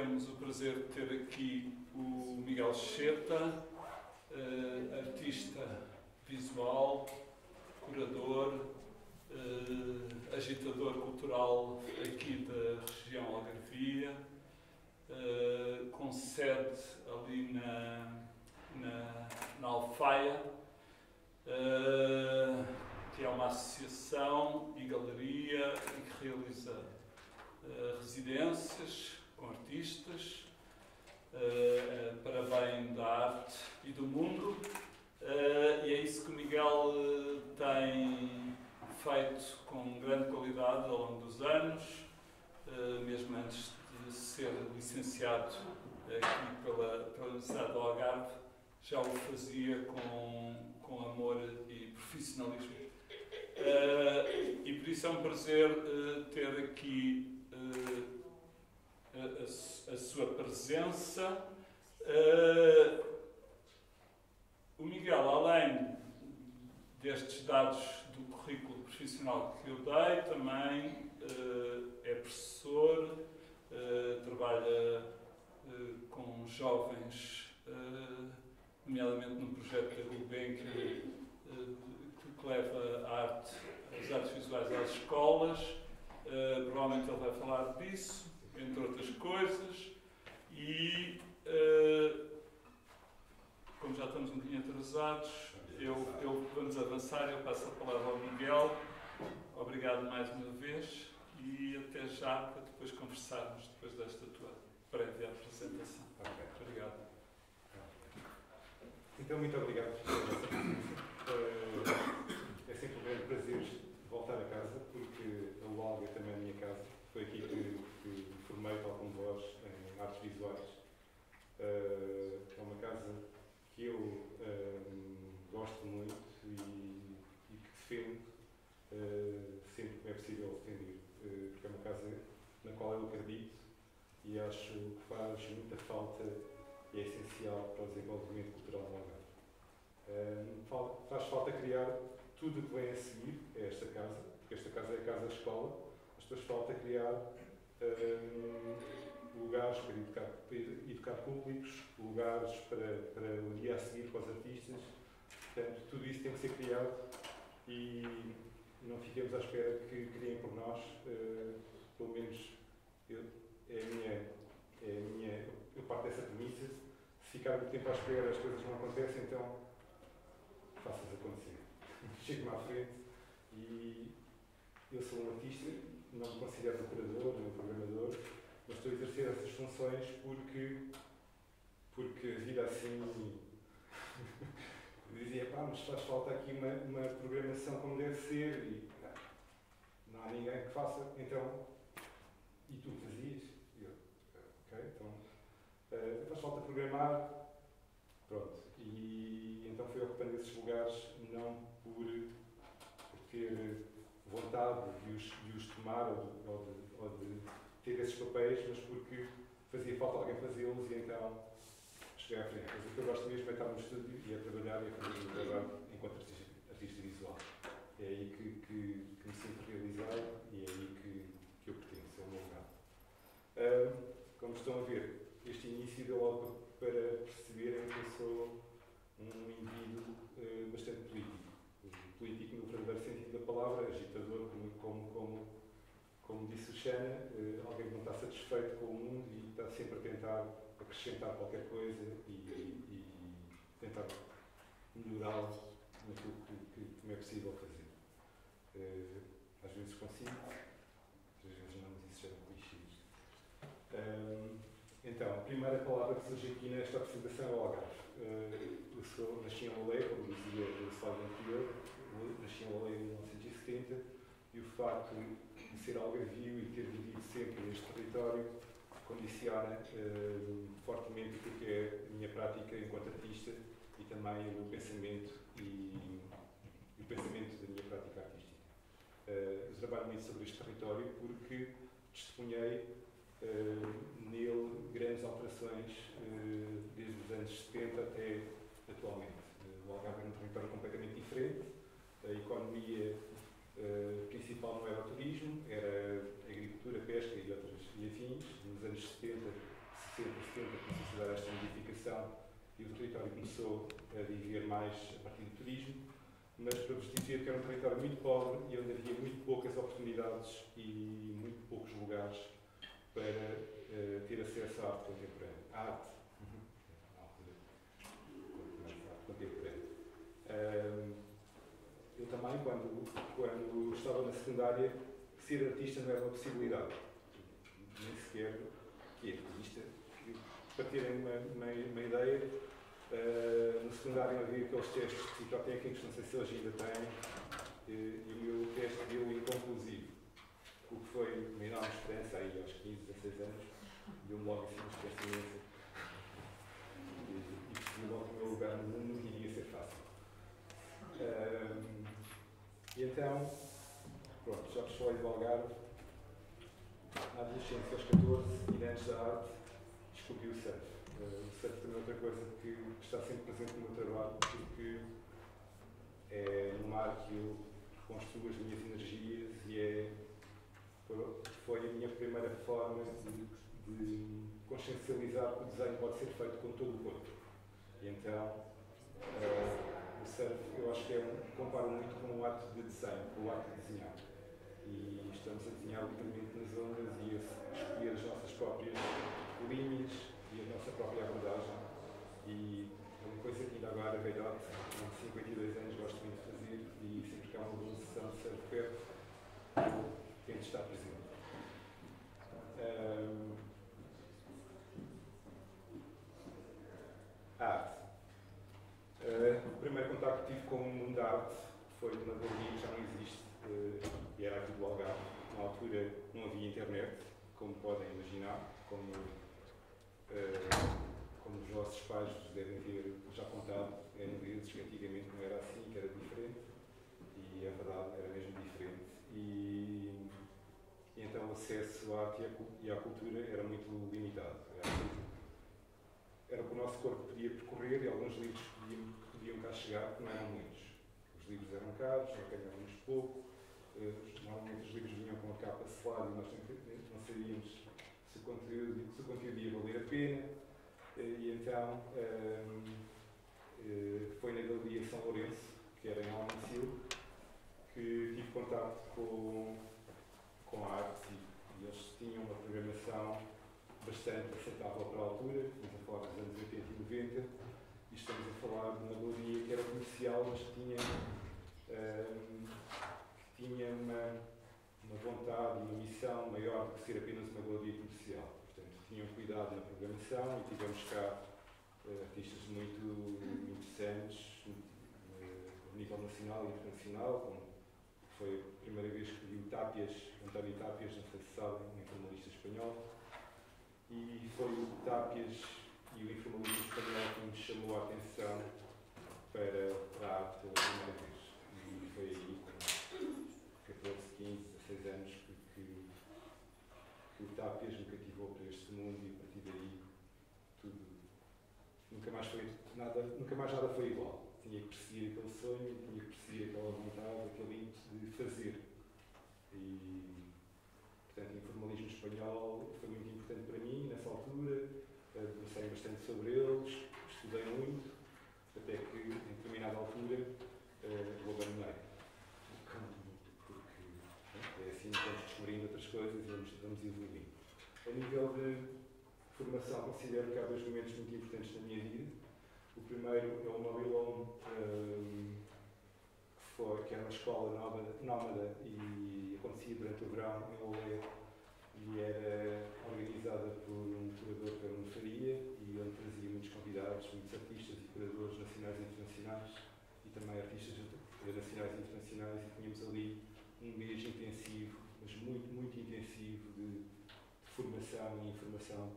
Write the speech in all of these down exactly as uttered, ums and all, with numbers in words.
temos o prazer de ter aqui o Miguel Cheta, uh, artista visual, curador, uh, agitador cultural aqui da região Algarvia, uh, com sede ali na, na, na Alfaia, uh, que é uma associação e galeria e que realiza Uh, residências com artistas uh, uh, para bem da arte e do mundo, uh, e é isso que o Miguel uh, tem feito com grande qualidade ao longo dos anos, uh, mesmo antes de ser licenciado aqui pela, pela Universidade de Algarve, já o fazia com, com amor e profissionalismo. Uh, e por isso é um prazer uh, ter aqui Uh, a, a, a sua presença. Uh, o Miguel, além destes dados do currículo profissional que eu dei, também uh, é professor, uh, trabalha uh, com jovens, uh, nomeadamente num projeto da Gulbenkian uh, que leva a arte, as artes visuais às escolas. Uh, provavelmente ele vai falar disso, entre outras coisas, e uh, como já estamos um bocadinho atrasados, eu, eu, vamos avançar, eu passo a palavra ao Miguel. Obrigado mais uma vez e até já, para depois conversarmos depois desta tua breve apresentação. Okay. Obrigado. Então, muito obrigado. É sempre um grande prazer voltar a casa, porque a Loulé é também a minha casa. Foi aqui que me formei, tal como vós, em artes visuais. Uh, é uma casa que eu uh, gosto muito e, e que defendo uh, sempre que é possível defender, uh, porque é uma casa na qual eu acredito e acho que faz muita falta e é essencial para o desenvolvimento cultural do lugar. Uh, faz falta criar tudo o que vem a seguir é esta casa, porque esta casa é a casa-escola, mas depois falta criar um, lugares para educar, para educar públicos, lugares para, para o dia a seguir para os artistas. Portanto, tudo isso tem que ser criado e não fiquemos à espera que criem por nós. Uh, pelo menos eu, é a minha, é a minha, eu parto dessa premissa. Se ficar muito tempo à espera as coisas não acontecem, então faça-as acontecer. Chego-me à frente e eu sou um artista, não me considero um curador, nem um programador, mas estou a exercer essas funções porque, porque a vida assim dizia, pá, mas faz falta aqui uma, uma programação como deve ser e não, não há ninguém que faça, então, e tu fazias? E eu, ok, então, uh, faz falta programar, pronto, e então fui ocupando esses lugares, não por, por ter vontade de os, de os tomar ou de, ou, de, ou de ter esses papéis, mas porque fazia falta alguém fazê-los e então cheguei à frente. Mas o que eu gosto mesmo é estar no estúdio e a trabalhar e a fazer o trabalho enquanto artista, artista visual. É aí que, que, que me sinto realizado e é aí que, que eu pertenço, é o meu lugar. Um, como estão a ver, este início deu algo para perceberem que eu sou um indivíduo uh, bastante político. Político no verdadeiro sentido da palavra, agitador, como, como, como disse o Xana, uh, alguém que não está satisfeito com o mundo e está sempre a tentar acrescentar qualquer coisa e, e, e tentar melhorá-lo naquilo que, que, que me é possível fazer. Uh, às vezes consigo, às vezes não, mas isso já é um clichê. Um, então, a primeira palavra que surge aqui nesta apresentação é o Algarve. Uh, eu sou, nasci em Loulé, como dizia o slide anterior, nasci em Loulé em mil novecentos e setenta, e o facto de ser algarvio e ter vivido sempre neste território condiciona uh, fortemente o que é a minha prática enquanto artista e também o meu pensamento e, e o pensamento da minha prática artística. Uh, eu trabalho muito sobre este território porque testemunhei Uh, nele grandes alterações uh, desde os anos setenta até atualmente. Uh, o Algarve era um território completamente diferente, a economia uh, principal não era o turismo, era a agricultura, pesca e outras e afins. Nos anos setenta setenta por cento a necessidade desta modificação e o território começou a viver mais a partir do turismo, mas para vos dizer que era um território muito pobre e onde havia muito poucas oportunidades e muito poucos lugares para uh, ter acesso à arte contemporânea. À arte. Uhum. Eu também, quando, quando estava na secundária, ser artista não era uma possibilidade. Nem sequer que é artista. Para terem uma, uma, uma ideia, uh, no secundário havia aqueles testes psicotécnicos, não sei se hoje ainda têm, uh, e o meu teste deu inconclusivo, o que foi uma enorme esperança aí aos quinze, dezasseis anos, deu-me logo assim uma esperança imensa. E, e percebi logo que o meu lugar no mundo não iria ser fácil. Uh, e então, pronto, já pessoal do Algarve, na adolescência aos catorze, inantes da arte, descobri o surf. Uh, o surf também é outra coisa que está sempre presente no meu trabalho, porque é no mar que eu construo as minhas energias e é, foi a minha primeira forma de, de consciencializar que o desenho pode ser feito com todo o corpo. E então, uh, o surf eu acho que é um, comparo muito com o ato de desenho, com o ato de desenhar. E estamos a desenhar literalmente nas ondas e a escolher as nossas próprias linhas e a nossa própria abordagem. E é uma coisa que ainda agora a velhote, com cinquenta e dois anos, gosto muito de fazer e sempre que há uma sessão de ser perto, eu tento estar presente. Um... Arte. Uh, o primeiro contacto que tive com o mundo da arte foi numa galeria que já não existe, uh, e era aqui do Algarve. Na altura não havia internet, como podem imaginar, como, uh, como os vossos pais vos devem ter já contado em vezes que antigamente não era assim, que era diferente, e a verdade era mesmo diferente. E, e então o acesso à arte e à cultura era muito limitado. Era o que o nosso corpo podia percorrer e alguns livros que podiam, que podiam cá chegar, que não eram muitos. Os livros eram caros, ganhávamos pouco. Normalmente os livros vinham com a capa selada e nós não sabíamos se o conteúdo, se o conteúdo ia valer a pena. E então foi na Galeria São Lourenço, que era em Almancil, que tive contato com, com a arte e eles tinham uma programação bastante aceitável para a altura, estamos a falar dos anos oitenta e noventa, e estamos a falar de uma galeria que era comercial, mas que tinha, um, que tinha uma, uma vontade e uma missão maior do que ser apenas uma galeria comercial. Portanto, tinham cuidado na programação e tivemos cá uh, artistas muito, muito interessantes, uh, a nível nacional e internacional, como foi a primeira vez que vi o Tàpies, Antoni Tàpies, não sei se sabem, um informalista espanhol. E foi o Tàpies e o informalismo espanhol que me chamou a atenção para, para a arte pela primeira vez. E foi aí com catorze, quinze, dezasseis anos que, que, que o Tàpies me cativou para este mundo e a partir daí tudo, nunca mais, foi, nada, nunca mais nada foi igual. Tinha que perseguir aquele sonho, tinha que perseguir aquela vontade, aquele ímpeto de fazer. E, portanto, o informalismo espanhol foi muito importante para mim nessa altura, comecei bastante sobre eles, estudei muito, até que em determinada altura o abandonei. Porque é assim que vamos descobrindo outras coisas e vamos, vamos evoluindo. A nível de formação, considero que há dois momentos muito importantes na minha vida. O primeiro é o MobileHome, que era uma escola nómada e acontecia durante o verão em Loulé e era organizada por um curador que era o Nuno Faria e onde trazia muitos convidados, muitos artistas e curadores nacionais e internacionais e também artistas nacionais e internacionais e tínhamos ali um mês intensivo, mas muito, muito intensivo de, de formação e informação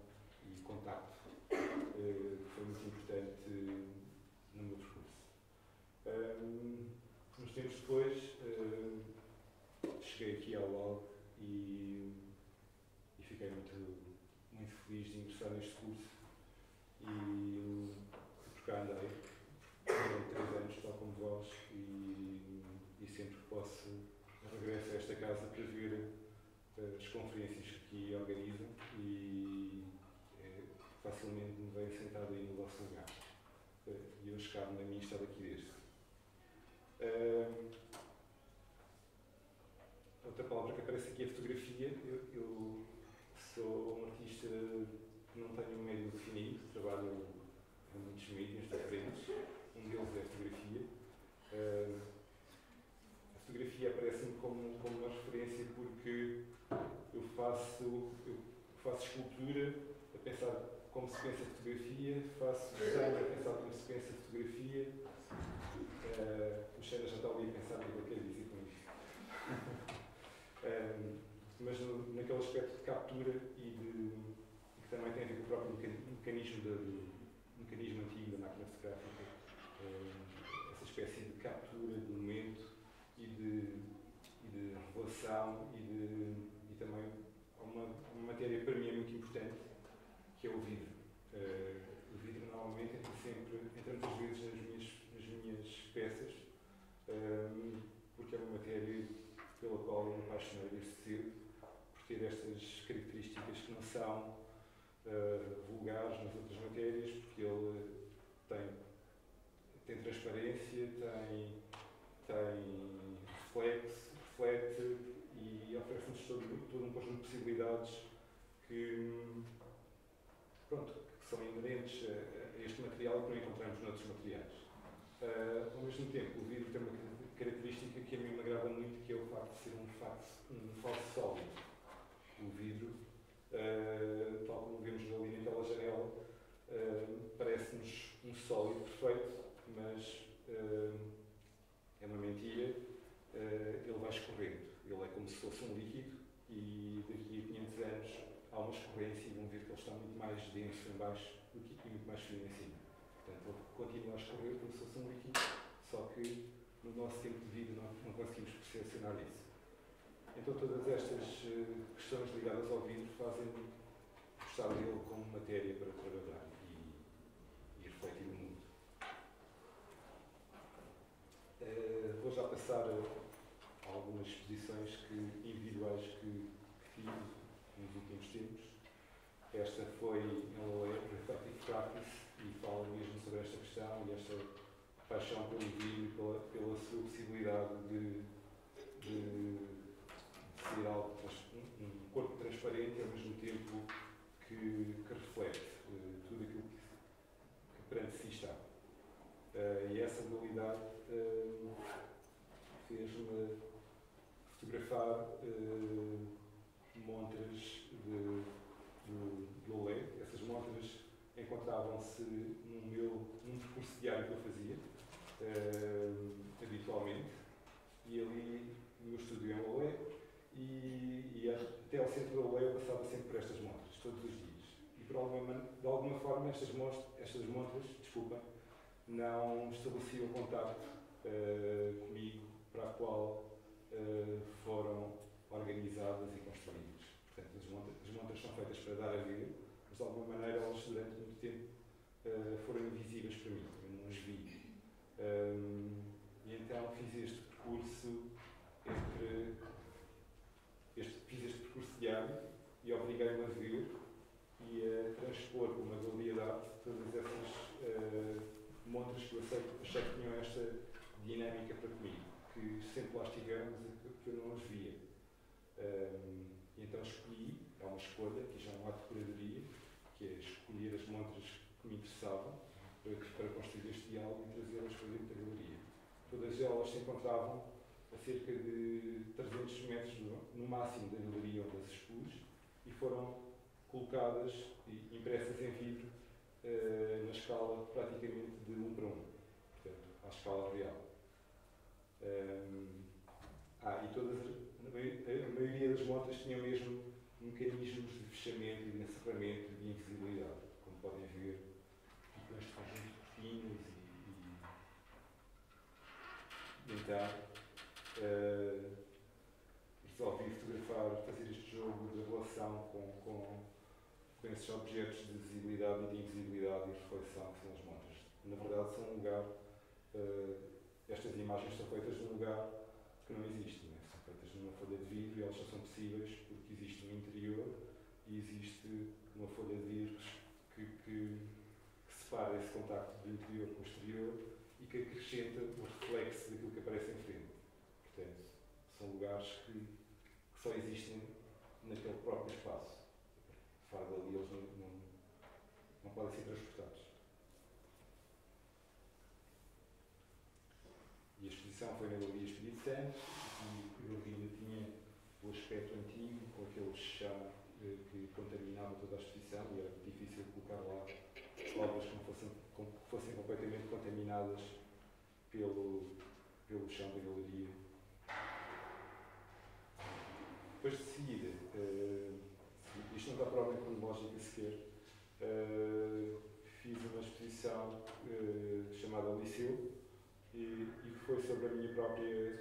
e contacto, que foi muito importante no meu percurso. Um, Uns tempos depois, uh, cheguei aqui ao U A L e, e fiquei muito, muito feliz de ingressar neste curso e por cá andei durante três anos, tal como vós, e, e sempre que posso regresso a esta casa para ver as conferências que organizam e é, facilmente me veio sentado aí no vosso lugar. E eu chegava na minha estava aqui deste. Uh, outra palavra que aparece aqui é fotografia. Eu, eu sou um artista que não tenho um médio definido, trabalho em muitos mídias diferentes. Um deles é a fotografia. Uh, a fotografia aparece-me como, como uma referência porque eu faço, eu faço escultura a pensar como se pensa fotografia, faço design a pensar como se pensa fotografia. Uh, o Xana já está ali a pensar no que eu quero dizer com isto. uh, mas no, naquele aspecto de captura e de, que também tem a ver com o próprio mecanismo, de, do, mecanismo antigo da máquina fotográfica, uh, essa espécie de captura do momento e de, e de relação e, de, e também uma, uma matéria para mim é muito importante, que é o vidro. Uh, o vidro normalmente entra sempre, entra muitas vezes nas minhas, nas minhas peças, uh, porque é uma matéria pela qual eu me apaixonei desde cedo, por ter estas características que não são uh, vulgares nas outras matérias, porque ele tem, tem transparência, tem, tem reflexo, reflete e oferece-nos todo, todo um conjunto de possibilidades que, pronto, que são inerentes a, a este material e que não encontramos noutros materiais. Uh, ao mesmo tempo, o vidro tem uma característica que a mim me agrada muito, que é o facto de ser um, facto, um falso sólido. O vidro, uh, tal como vemos ali naquela janela, uh, parece-nos um sólido perfeito, mas uh, é uma mentira. Uh, ele vai escorrendo. Ele é como se fosse um líquido e daqui a quinhentos anos há uma escorrência e vão ver que ele está muito mais denso em baixo do que e muito mais fino em cima. Portanto, ele continua a escorrer como se fosse um líquido, só que no nosso tempo de vida não, não conseguimos percepcionar isso. Então, todas estas uh, questões ligadas ao vidro fazem-me gostar dele como matéria para trabalhar e, e refletir no mundo. Uh, vou já passar a algumas exposições que, individuais que, que fiz nos últimos tempos. Esta foi em Loulé, Reflective Practice, e falo mesmo sobre esta questão e esta paixão pelo vídeo, pela, pela sua possibilidade de, de, de ser algo, um, um corpo transparente e ao mesmo tempo que, que reflete uh, tudo aquilo que, que perante si está. Uh, e essa dualidade uh, fez-me fotografar uh, montras de, de, de Loulé. Essas montras encontravam-se no meu, num percurso diário que eu fazia, uh, habitualmente, e ali no meu estúdio em Loulé, e, e até ao centro de Loulé eu passava sempre por estas montras, todos os dias. E por alguma, de alguma forma estas montras, estas montras desculpa, não estabeleciam contacto uh, comigo, para a qual uh, foram organizadas e construídas. Portanto, as montas, as montas são feitas para dar a vida, mas de alguma maneira elas durante muito tempo uh, foram invisíveis para mim, eu não as vi. Um, e então fiz este percurso entre, este, fiz este percurso diário e obriguei-me a ver e a transpor para uma galeria de arte todas essas uh, montras que eu achei, achei que tinham esta dinâmica para comigo, que sempre lá estivemos e que eu não as via. Um, e então escolhi, é uma escolha, que já é um ato de curadoria, que é escolher as montras que me interessavam para, para construir este diálogo e trazê-las para dentro da galeria. Todas elas se encontravam a cerca de trezentos metros no máximo da galeria onde as expus e foram colocadas e impressas em vidro Uh, na escala praticamente de um para um, portanto, à escala real. Um, ah, e todas, a maioria das motas tinha mesmo mecanismos de fechamento e de encerramento e de invisibilidade, como podem ver, com este conjunto de cortinas e, e... Então, uh, resolvi fotografar, fazer este jogo de relação com, com com esses objetos de visibilidade e de invisibilidade e reflexão que são as montras. Na verdade, são um lugar... Uh, estas imagens são feitas num lugar que não existe, né? São feitas numa folha de vidro e elas só são possíveis porque existe um interior e existe uma folha de vidro que, que separa esse contacto do interior com o exterior e que acrescenta o reflexo daquilo que aparece em frente. Portanto, são lugares que, que só existem naquele próprio espaço. Fora dali eles não, não, não podem ser transportados. E a exposição foi na Galeria Espírito Santo, e a Galeria tinha o aspecto antigo, com aquele chá eh, que contaminava toda a exposição, e era difícil colocar lá obras que não fossem, com, fossem completamente contaminadas pelo, pelo chão da galeria. Depois de seguida, eh, isto não dá para ordem cronológica sequer, eh, fiz uma exposição eh, chamada Almancil, e que foi sobre a minha própria,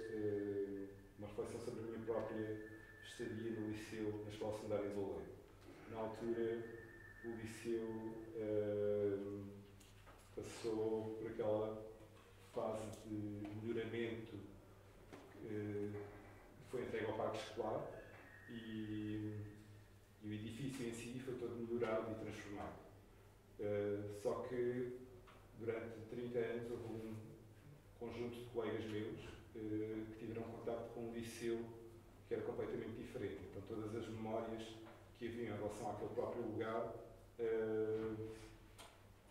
uma reflexão sobre a minha própria estadia no liceu, na Escola Secundária de Loulé. Na altura, o liceu uh, passou por aquela fase de melhoramento, uh, foi entregue ao parque escolar e, e o edifício em si foi todo melhorado e transformado. Uh, só que durante trinta anos houve um conjunto de colegas meus eh, que tiveram contacto com um liceu que era completamente diferente. Então, todas as memórias que haviam em relação àquele próprio lugar eh,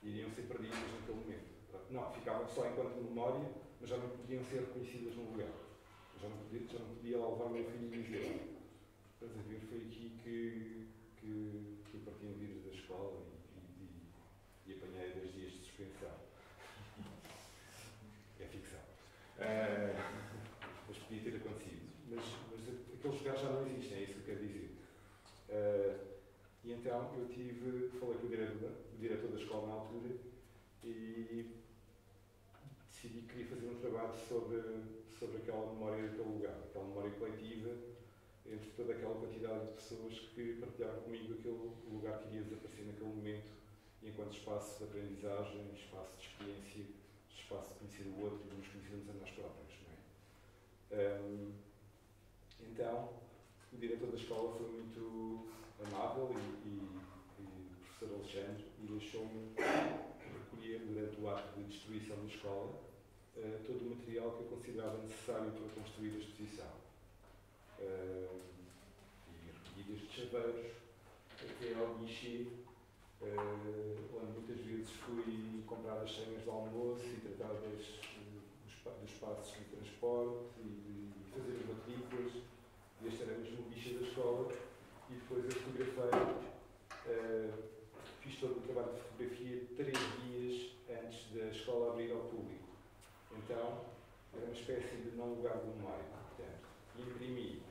iriam ser perdidas naquele momento. Não, ficavam só enquanto memória, mas já não podiam ser reconhecidas no lugar. Já não podia, já não podia lá levar o meu filho e dizer. Estás a ver, foi aqui que, que, que eu parti o vírus da escola e, e, e apanhei dois dias de suspensão. É ficção. Uh, mas podia ter acontecido. Mas, mas aqueles lugares já não existem, é isso que eu quero dizer. Uh, e então eu tive, falei com o diretor, o diretor da escola na altura e decidi que queria fazer um trabalho sobre, sobre aquela memória daquele lugar, aquela memória coletiva, entre toda aquela quantidade de pessoas que partilharam comigo aquele lugar que iria desaparecer naquele momento, enquanto espaço de aprendizagem, espaço de experiência, espaço de conhecer o outro e nos conhecermos a nós próprios, não é? Um, então, o diretor da escola foi muito amável e, e, e o professor Alexandre e deixou-me recolher durante o ato de destruição da escola uh, todo o material que eu considerava necessário para construir a exposição. Uh, e recolhi desde chaveiros até ao guichê, Uh, onde muitas vezes fui comprar as senhas de almoço e tratar das, dos, dos passos de transporte e, de, e fazer as matrículas. E este era mesmo o bicho da escola. E depois eu fotografei, uh, fiz todo o trabalho de fotografia três dias antes da escola abrir ao público. Então era uma espécie de não lugar do meio. Portanto, imprimi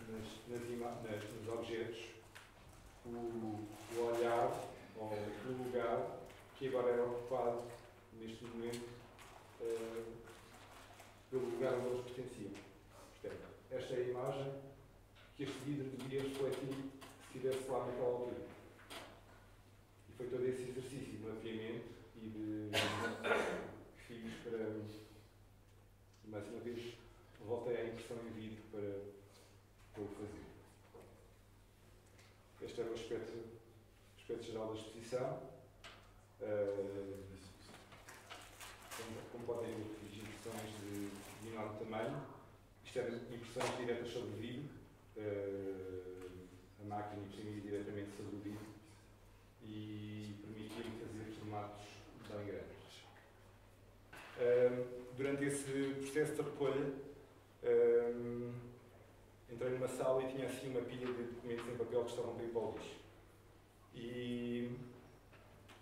nas, nas nas, nos objetos O, o olhar, ou o lugar, que agora era ocupado, neste momento, uh, pelo lugar onde eles pertenciam. Portanto, esta é a imagem que este vidro deveria refletir se estivesse lá naquela altura. E foi todo esse exercício de mapeamento e de, que fiz para, mais uma vez, voltei à impressão em vidro para, para o fazer. Este era o aspecto, o aspecto geral da exposição. Uh, como, como podem ver, fiz impressões de, de menor tamanho. Isto eram impressões diretas sobre o vidro. Uh, a máquina imprimia diretamente sobre o vidro e permitia-me fazer formatos bem grandes. Uh, durante esse processo de recolha, uh, entrei numa sala e tinha assim uma pilha de documentos em papel que estavam bem para o lixo. E,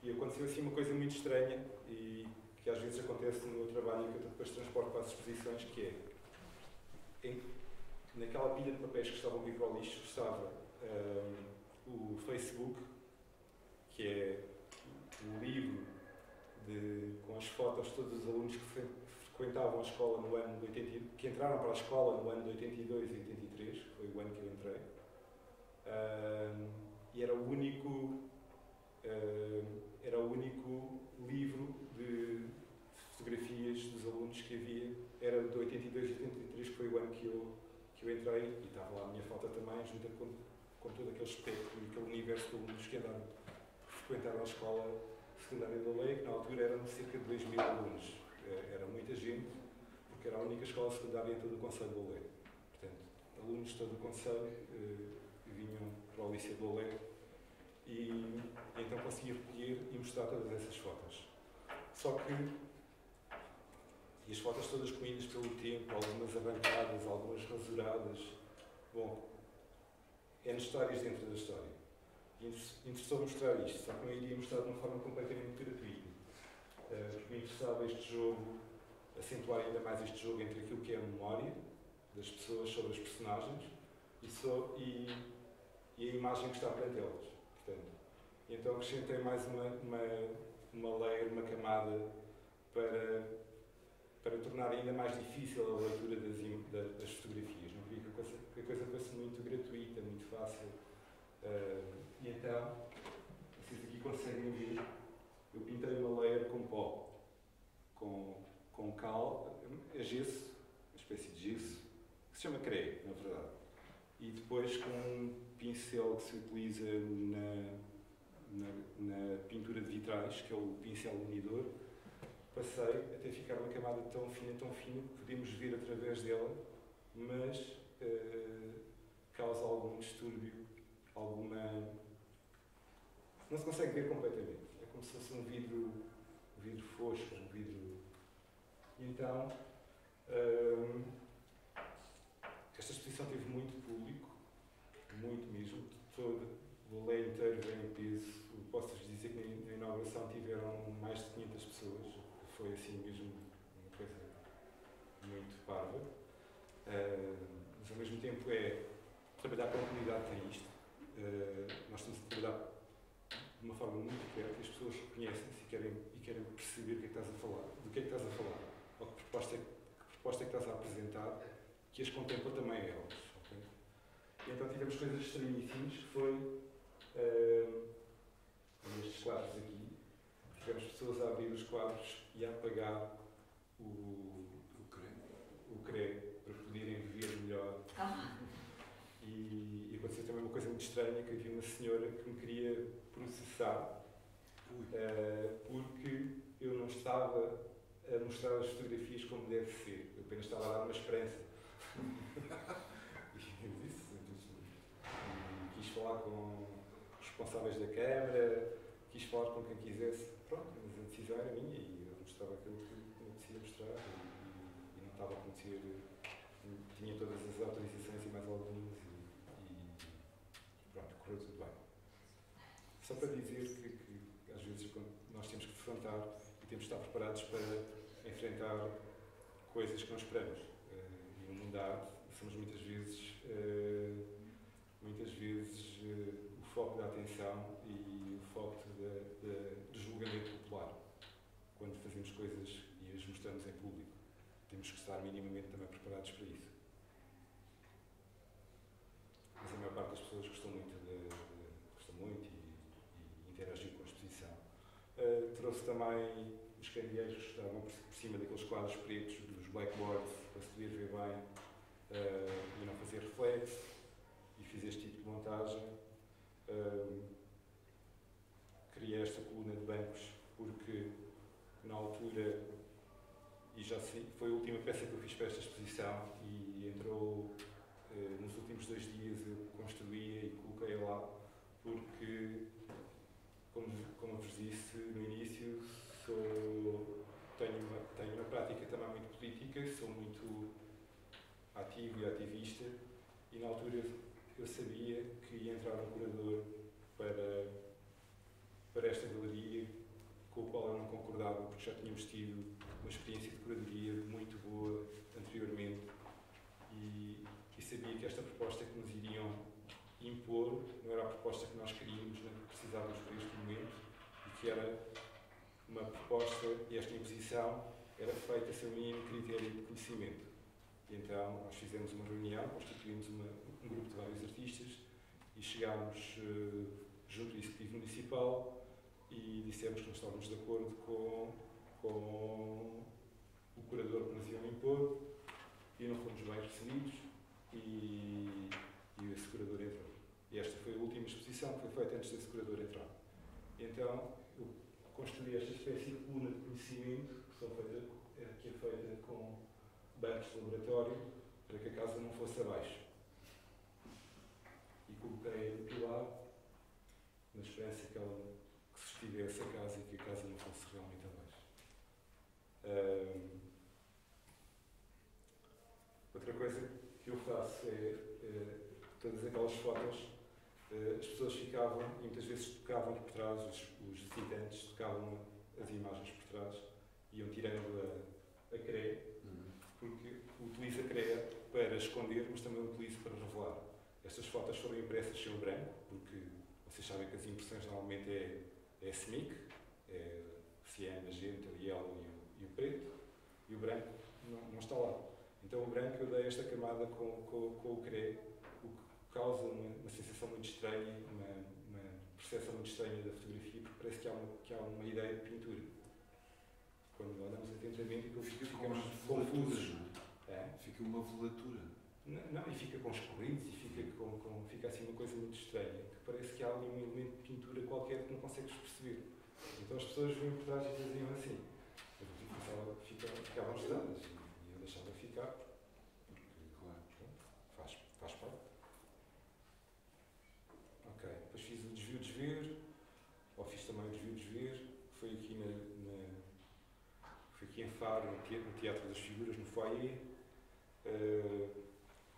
e aconteceu assim uma coisa muito estranha, e que às vezes acontece no meu trabalho e que eu depois transporto para as exposições, que é, em, naquela pilha de papéis que estavam bem para o lixo, estava um, o Facebook, que é um livro de, com as fotos de todos os alunos que foi, frequentavam a escola no ano de oitenta e dois, que entraram para a escola no ano de oitenta e dois e oitenta e três, foi o ano que eu entrei, uh, e era o único, uh, era o único livro de fotografias dos alunos que havia, era de oitenta e dois e oitenta e três, que foi o ano que eu, que eu entrei, e estava lá a minha foto também, junto com, com todo aquele espectro e aquele universo de alunos que andaram frequentaram a Escola Secundária de Loulé, que na altura eram cerca de dois mil alunos. Era muita gente, porque era a única escola secundária em todo o concelho de Loulé. Portanto, alunos de todo o concelho eh, vinham para o Liceu de Loulé e então conseguia recolher e mostrar todas essas fotos. Só que e as fotos todas comidas pelo tempo, algumas arrancadas, algumas rasuradas. Bom, eram histórias dentro da história. Interessou-me mostrar isto, só que não iria mostrar de uma forma completamente gratuita. Uh, porque me interessava este jogo, acentuar ainda mais este jogo entre aquilo que é a memória das pessoas sobre as personagens e, so, e, e a imagem que está perante elas. Portanto, então acrescentei mais uma, uma, uma layer, uma camada para, para tornar ainda mais difícil a leitura das, das fotografias. Não queria que a coisa, que a coisa fosse muito gratuita, muito fácil. Uh, e então, vocês aqui conseguem ver, eu pintei uma layer com pó, com, com cal, a gesso, uma espécie de gesso, que se chama creio, na verdade. E depois com um pincel que se utiliza na, na, na pintura de vitrais, que é o pincel unidor, passei até ficar uma camada tão fina, tão fina, que podemos ver através dela, mas uh, causa algum distúrbio, alguma... não se consegue ver completamente. É como se fosse um vidro, um vidro fosco, um vidro... Então, um, esta exposição teve muito público, muito mesmo, todo o Loulé inteiro veio em peso. Posso dizer que na inauguração tiveram mais de quinhentas pessoas, foi assim mesmo uma coisa muito parva. Uh, mas ao mesmo tempo é trabalhar com a comunidade tem isto. Uh, nós estamos a trabalhar de uma forma muito perto, as pessoas reconhecem-se e querem, e querem perceber o que é que estás a falar, do que é que estás a falar, ou que proposta, que proposta é que estás a apresentar, que as contempla também a elas. Okay? E então tivemos coisas estranhíssimas, que foi uh, nestes quadros aqui, tivemos pessoas a abrir os quadros e a apagar o, o creme, o creme, para poderem ver melhor. Ah. E, e aconteceu também uma coisa muito estranha, que havia uma senhora que me queria processar, uh, porque eu não estava a mostrar as fotografias como deve ser, eu apenas estava a dar uma esperança. E eu disse, e quis falar com os responsáveis da Câmara, quis falar com quem quisesse, pronto, mas a decisão era minha e eu mostrava aquilo que eu decidi mostrar e, e não estava a acontecer, tinha todas as autorizações e mais algumas. Pronto, correu tudo bem. Só para dizer que, que às vezes nós temos que confrontar e temos de estar preparados para enfrentar coisas que não esperamos. Uh, e no mundo da arte, somos muitas vezes, uh, muitas vezes uh, o foco da atenção e o foco da, da, do julgamento popular. Quando fazemos coisas e as mostramos em público, temos que estar minimamente também preparados para isso. Mas a maior parte das pessoas gostou muito, de, de, gostou muito e, e interagiu com a exposição. Uh, trouxe também os candeeiros que estavam por, por cima daqueles quadros pretos, dos blackboards, para se poder ver bem uh, e não fazer reflexo. E fiz este tipo de montagem. Uh, criei esta coluna de bancos porque, na altura, e já sei, foi a última peça que eu fiz para esta exposição e entrou. Nos últimos dois dias eu construía e coloquei lá, porque, como, como vos disse no início, sou, tenho, uma, tenho uma prática também muito política, sou muito ativo e ativista, e na altura eu sabia que ia entrar um curador para, para esta galeria, com o qual eu não concordava, porque já tínhamos tido uma experiência de curadoria muito boa anteriormente. E, e sabia que esta proposta que nos iriam impor não era a proposta que nós queríamos, não que precisávamos para este momento, e que era uma proposta, e esta imposição era feita sem o mínimo critério de conhecimento. E então nós fizemos uma reunião, constituímos uma, um grupo de vários artistas e chegámos uh, junto ao Executivo Municipal e dissemos que nós estávamos de acordo com, com o curador que nos iam impor e não fomos bem recebidos. E, e o segurador entrou. E esta foi a última exposição que foi feita antes do segurador entrar. Então, eu construí esta espécie de urna de conhecimento que, são feita, que é feita com bancos de laboratório para que a casa não fosse abaixo. E coloquei-a do pilar, na esperança que, ela, que se estivesse a casa e que a casa não fosse realmente abaixo. Hum, outra coisa que eu faço é, é todas aquelas fotos, as pessoas ficavam e muitas vezes tocavam por trás, os, os visitantes tocavam as imagens por trás, iam tirando a, a creia, uhum. Porque utilizo a creia para esconder, mas também utilizo para revelar. Estas fotos foram impressas sem o branco, porque vocês sabem que as impressões normalmente é, é S M Y C, é cian, magenta, o yellow e o, e o preto, e o branco não, não está lá. Então o branco eu dei esta camada com, com, com o creia, causa uma, uma sensação muito estranha, uma, uma percepção muito estranha da fotografia, porque parece que há uma, que há uma ideia de pintura. Quando olhamos atentamente, ficamos confusos. É? Fica uma velatura. Não, não, e fica com escorridos, e fica, com, com, fica assim uma coisa muito estranha, que parece que há ali um elemento de pintura qualquer que não consegues perceber. Então as pessoas vinham por trás e diziam assim. Eu ficava, ficavam estudadas, e eu deixava ficar, porque, claro, faz, faz parte. Okay. Depois fiz o desvio-desver, ou fiz também o desvio-desver, que foi aqui, na, na, foi aqui em Faro, no Teatro das Figuras, no Foyer, uh,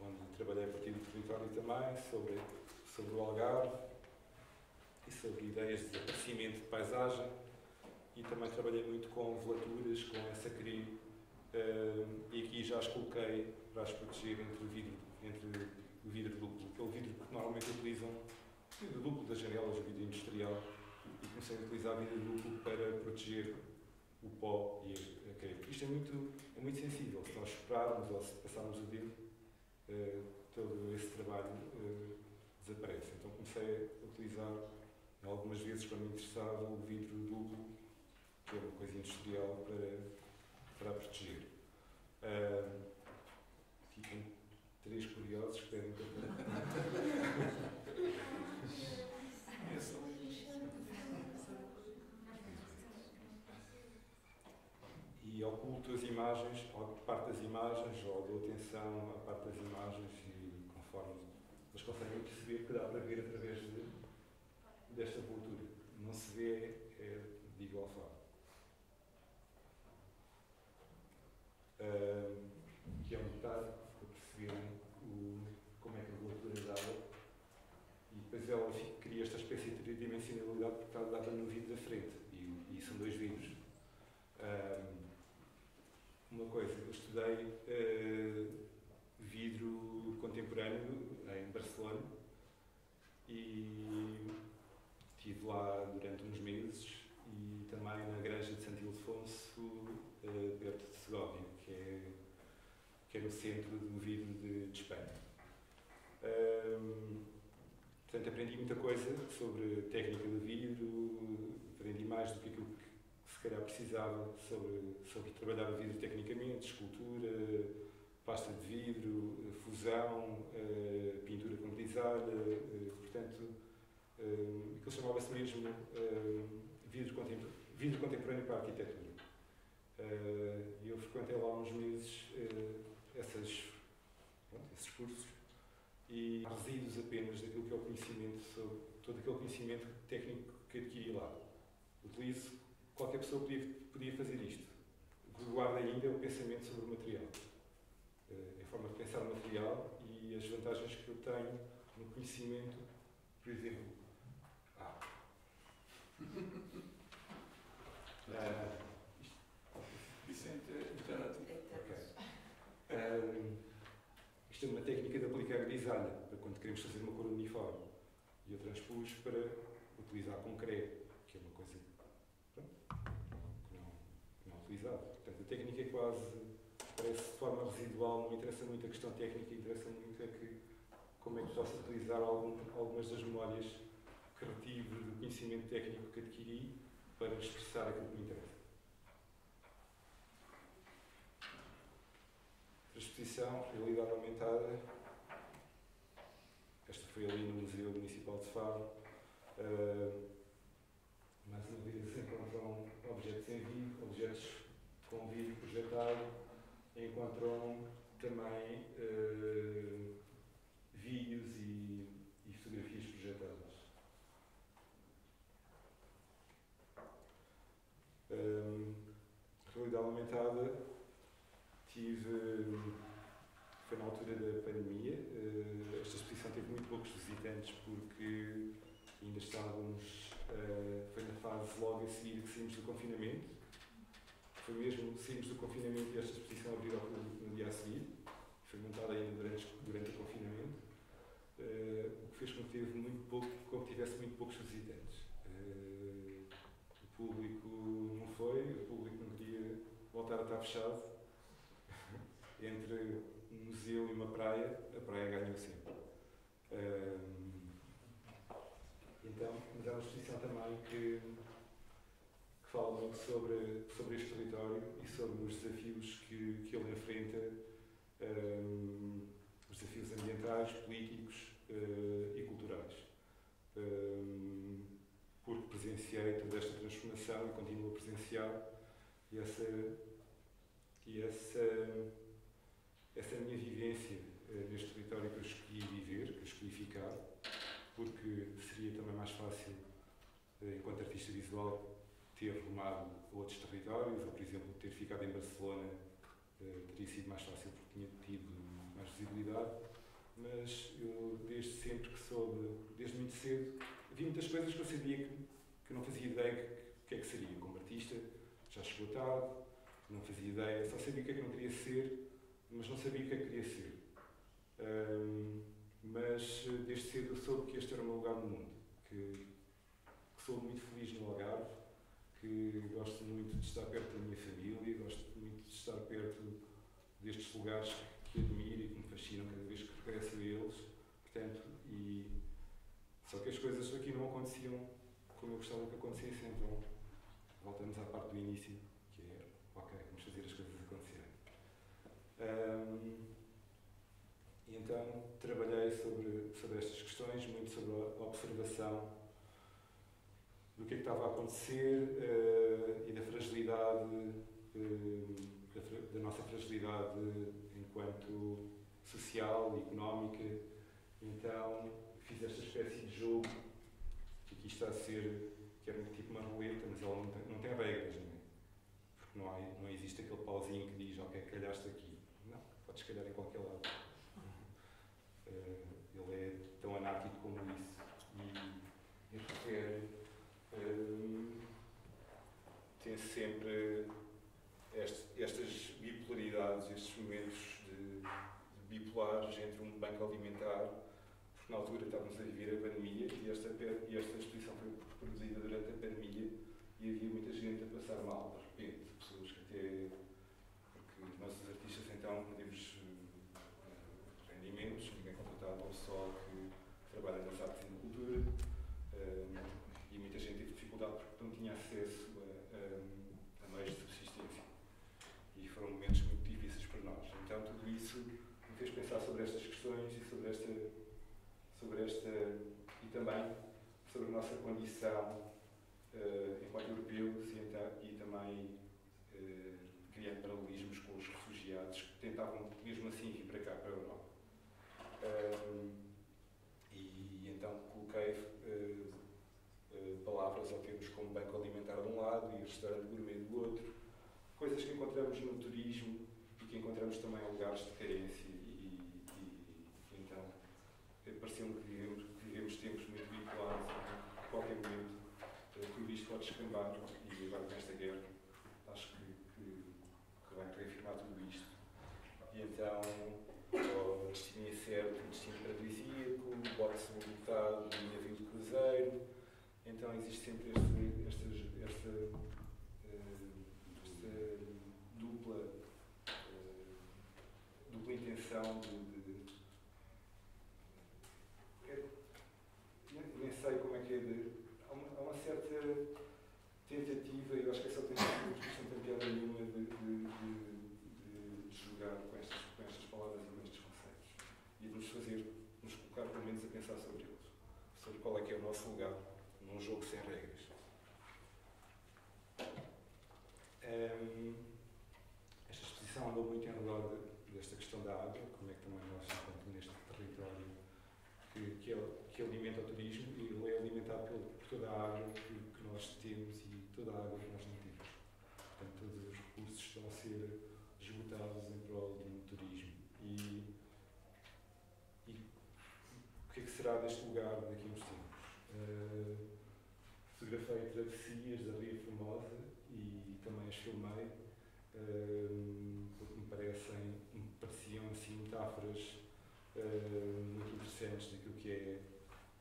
onde trabalhei a partir do território também, sobre, sobre o Algarve e sobre ideias de desaparecimento de paisagem. E também trabalhei muito com velaturas, com essa cria, uh, e aqui já as coloquei para as proteger entre o vidro, entre o vidro duplo, que é o vidro que normalmente utilizam. Vidro duplo das janelas, o vidro industrial, e comecei a utilizar vidro duplo para proteger o pó e a creia. Isto é muito, é muito sensível, se nós soprarmos ou se passarmos o dedo, uh, todo esse trabalho uh, desaparece. Então comecei a utilizar, algumas vezes quando me interessava, o vidro duplo, que é uma coisa industrial, para, para proteger. Uh, ficam três curiosos que devem e oculto as imagens, ou parte das imagens, ou dou atenção à parte das imagens, e conforme eles conseguem perceber que dá para ver através de, desta cultura. Não se vê, é, digo, Alfaia. Um, que é um detalhe para perceberem o, como é que a cultura é dada. E depois ela cria esta espécie de tridimensionalidade porque está dada no vidro da frente, e, e são dois vidros. Um, uma coisa, eu estudei uh, vidro contemporâneo em Barcelona e estive lá durante uns meses, e também na Granja de Santo Ildefonso, uh, perto de Segovia, que é, que é no centro do vidro de, de Espanha. Um, Portanto, aprendi muita coisa sobre técnica do vidro, aprendi mais do que aquilo que se calhar precisava sobre, sobre trabalhar o vidro tecnicamente, escultura, pasta de vidro, fusão, pintura completizada, portanto, aquilo que chamava-se mesmo vidro contemporâneo para a arquitetura. E eu frequentei lá uns meses essas, pronto, esses cursos. E há resíduos apenas daquilo que é o conhecimento, sobre todo aquele conhecimento técnico que adquiri lá. Utilizo, qualquer pessoa podia, podia fazer isto. O que guarda ainda é o pensamento sobre o material. É a forma de pensar o material e as vantagens que eu tenho no conhecimento, por exemplo. Ah. ah. Vicente, está na tua. Isto é uma técnica de aplicar grisalha, para quando queremos fazer uma cor uniforme. E eu transpus para utilizar com creia, que é uma coisa que não, não utilizava. Portanto, a técnica é quase, parece de forma residual, não interessa muito a questão técnica, interessa muito a que, como é que posso utilizar algum, algumas das memórias que retive do conhecimento técnico que adquiri para expressar aquilo que me interessa. Exposição, realidade aumentada. Esta foi ali no Museu Municipal de Faro. Uh, mas na medida sempre encontram objetos em vivo, objetos com vivo projetado, encontram também uh, vídeos e, e fotografias projetadas. Um, realidade aumentada, tive, foi na altura da pandemia, uh, esta exposição teve muito poucos visitantes porque ainda estávamos, uh, foi na fase logo a seguir que saímos do confinamento, foi mesmo, saímos do confinamento e esta exposição abriu ao público no dia a seguir, foi montada ainda durante, durante o confinamento, uh, o que fez com que, teve muito pouco, com que tivesse muito poucos visitantes. Uh, O público não foi, o público não queria voltar a estar fechado. Entre um museu e uma praia, a praia ganhou sempre. Um, então, mas é uma exposição também que, que fala muito sobre, sobre este território e sobre os desafios que, que ele enfrenta, um, os desafios ambientais, políticos uh, e culturais. Um, porque presenciei toda esta transformação e continuo a presenciar e essa, e essa, essa minha vivência neste território que eu escolhi viver, que eu escolhi ficar, porque seria também mais fácil, enquanto artista visual, ter rumado a outros territórios, ou por exemplo, ter ficado em Barcelona teria sido mais fácil porque tinha tido mais visibilidade. Mas eu, desde sempre que soube, desde muito cedo, havia muitas coisas que eu sabia que, que não fazia ideia do que é que seria. Como artista, já chegou tarde, não fazia ideia, só sabia o que é que não queria ser, mas não sabia o que é que queria ser. Um, mas desde cedo eu soube que este era o meu lugar no mundo, que, que sou muito feliz no Algarve, que gosto muito de estar perto da minha família, gosto muito de estar perto destes lugares que admiro e que me fascinam cada vez que regresso a eles, portanto, e só que as coisas aqui não aconteciam como eu gostava que acontecessem, então voltamos à parte do início, que é, ok, vamos fazer as coisas acontecerem. Um, e então trabalhei sobre, sobre estas questões, muito sobre a observação do que é que estava a acontecer uh, e da fragilidade, uh, da nossa fragilidade enquanto social e económica. Então fiz esta espécie de jogo que aqui está a ser, que era tipo uma roleta, mas ela não tem, não tem regras, não é? Porque não, há, não existe aquele pauzinho que diz, ok, calhaste aqui. Não, podes calhar em qualquer lado. Uh, ele é tão anárquico como isso e refere, uh, tem sempre Este, estas bipolaridades, estes momentos de, de bipolares entre um banco alimentar, porque na altura estávamos a viver a pandemia e esta, e esta exposição foi produzida durante a pandemia e havia muita gente a passar mal, de repente, pessoas que até, porque nós os artistas então perdemos uh, rendimentos, ninguém contratava um só que trabalha nas artes e na cultura, uh, e muita gente teve dificuldade porque não tinha acesso a, a, a meios de subsistência. E foram momentos muito difíceis para nós. Então tudo isso me fez pensar sobre estas questões e sobre esta, sobre esta e também sobre a nossa condição uh, enquanto europeus e, e também uh, criando paralelismos com os refugiados que tentavam mesmo assim vir para cá, para a Europa. Um, e então coloquei uh, uh, palavras ou termos como banco alimentar de um lado e restaurante gourmet do outro. Coisas que encontramos no turismo e que encontramos também em lugares de carência e, e, e então pareceu-me que vivemos, vivemos tempos muito vinculados, a qualquer momento tudo isto pode descambar e agora com esta guerra acho que, que, que vai reafirmar tudo isto. E então o destino incerto, o destino paradisíaco, o boxe mobilitado, o navio de cruzeiro, então existe sempre esta, esta, esta uh, dupla, dupla intenção de, de... É, nem sei como é que é de... Há uma, há uma certa tentativa, eu acho que é só tentativa, porque isto não tem piada nenhuma de, de, de, de jogar com estas, com estas palavras e com estes conceitos e de nos fazer, nos colocar pelo menos a pensar sobre eles, sobre qual é que é o nosso lugar num jogo sem regras. que alimenta o turismo e ele é alimentado por, por toda a água que, que nós temos e toda a água que nós não temos. Portanto, todos os recursos estão a ser esgotados em prol do turismo. E, e o que é que será deste lugar daqui a uns tempos? Uh, fotografei travessias da Ria Formosa e também as filmei, uh, porque me parecem, me pareciam assim metáforas Uh, muito interessantes daquilo que é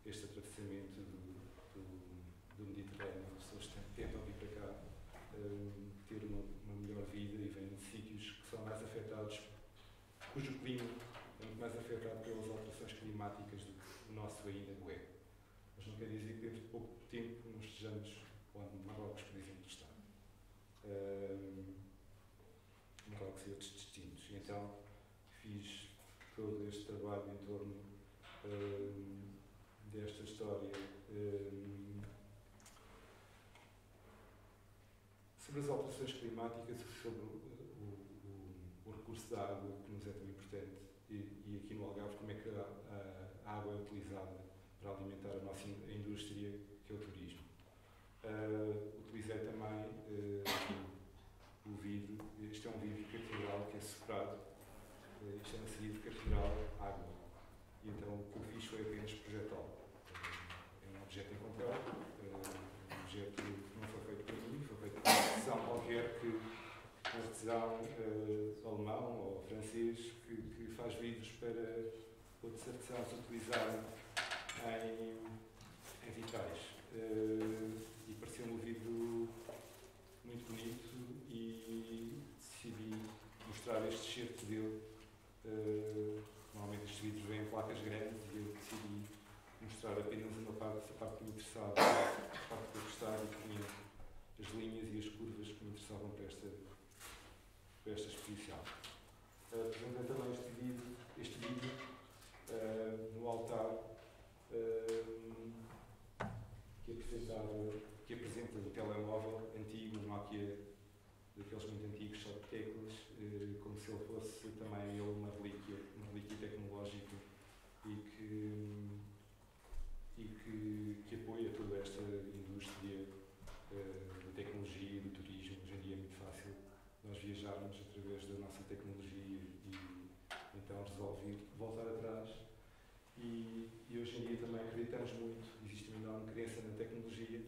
este atravessamento do, do, do Mediterrâneo. As pessoas tentam vir para cá uh, ter uma, uma melhor vida e vêm de sítios que são mais afetados, cujo clima é muito mais afetado pelas alterações climáticas do que o nosso ainda o é. Mas não quer dizer que dentro de pouco tempo não estejamos onde Marrocos, por exemplo, está. Uh, Marrocos e outros destinos. E então fiz todo este trabalho em torno uh, desta história uh, sobre as alterações climáticas, sobre o, o, o recurso da água, que nos é tão importante, e, e aqui no Algarve como é que a, a água é utilizada para alimentar a nossa indústria, que é o turismo. Uh, utilizei também uh, o vidro. Este é um vidro catedral que é soprado. Isto é um cilindro catedral água. E então o que eu fiz foi apenas projetal. É um objeto incompleto, é um objeto que não foi feito por mim, foi feito por uma artesão qualquer, que, um artesão uh, alemão ou francês, que, que faz vidros para outros artesãos utilizarem em, em vitais. Uh, e pareceu-me um vidro muito bonito e decidi mostrar este excerto dele. Uh, normalmente estes vidros vêm em placas grandes e eu decidi mostrar apenas uma parte, a parte que me interessava, a parte que eu gostava e que tinha as linhas e as curvas que me interessavam para esta, para esta exposição. Uh, Apresentei também este vídeo, este vídeo uh, no altar uh, que, apresentava, que apresenta o telemóvel antigo, uma Nokia, daqueles muito antigos, só de teclas, como se ele fosse também ele uma relíquia, uma relíquia tecnológica e que, e que, que apoia toda esta indústria da tecnologia e do turismo. Hoje em dia é muito fácil nós viajarmos através da nossa tecnologia e então resolvi voltar atrás. E, e hoje em dia também acreditamos muito, existe ainda uma crença na tecnologia.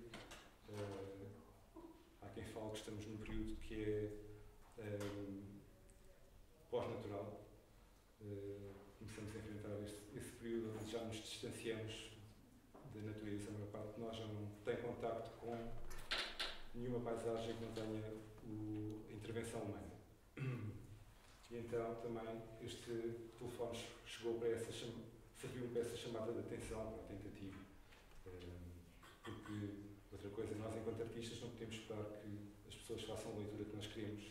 Há quem fale que estamos num período que é um, pós-natural. Uh, começamos a enfrentar este, esse período onde já nos distanciamos da natureza. A maior parte de nós já não tem contacto com nenhuma paisagem que não tenha o, a intervenção humana. E então também este telefone chegou para essa, serviu para essa chamada de atenção, para a tentativa. Um, porque outra coisa, nós enquanto artistas não podemos esperar que as pessoas façam a leitura que nós queremos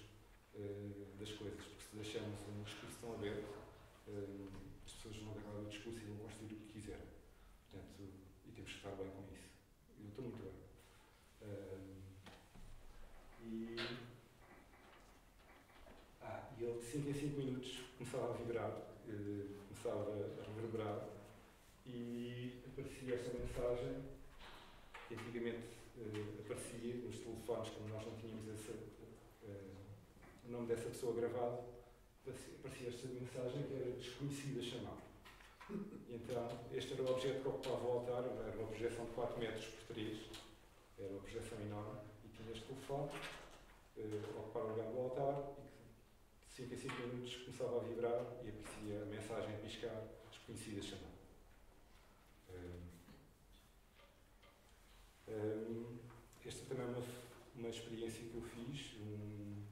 uh, das coisas, porque se deixamos um discurso tão aberto, uh, as pessoas vão agarrar o discurso e vão construir o que quiserem. Portanto, e temos que estar bem com isso. Eu estou muito bem. Uh, e... Ah, e ele de cinco em cinco minutos começava a vibrar, uh, começava a reverberar e aparecia esta mensagem. Antigamente uh, aparecia nos telefones, como nós não tínhamos essa, uh, o nome dessa pessoa gravado, aparecia esta mensagem que era desconhecida chamar. Então, este era o objeto que ocupava o altar, era uma projeção de quatro metros por três, era uma projeção enorme, e tinha este telefone, uh, ocupava o lugar do altar, e de cinco em cinco minutos começava a vibrar e aparecia a mensagem a piscar, desconhecida chamar. Uh, Um, esta também é uma, uma experiência que eu fiz. Um,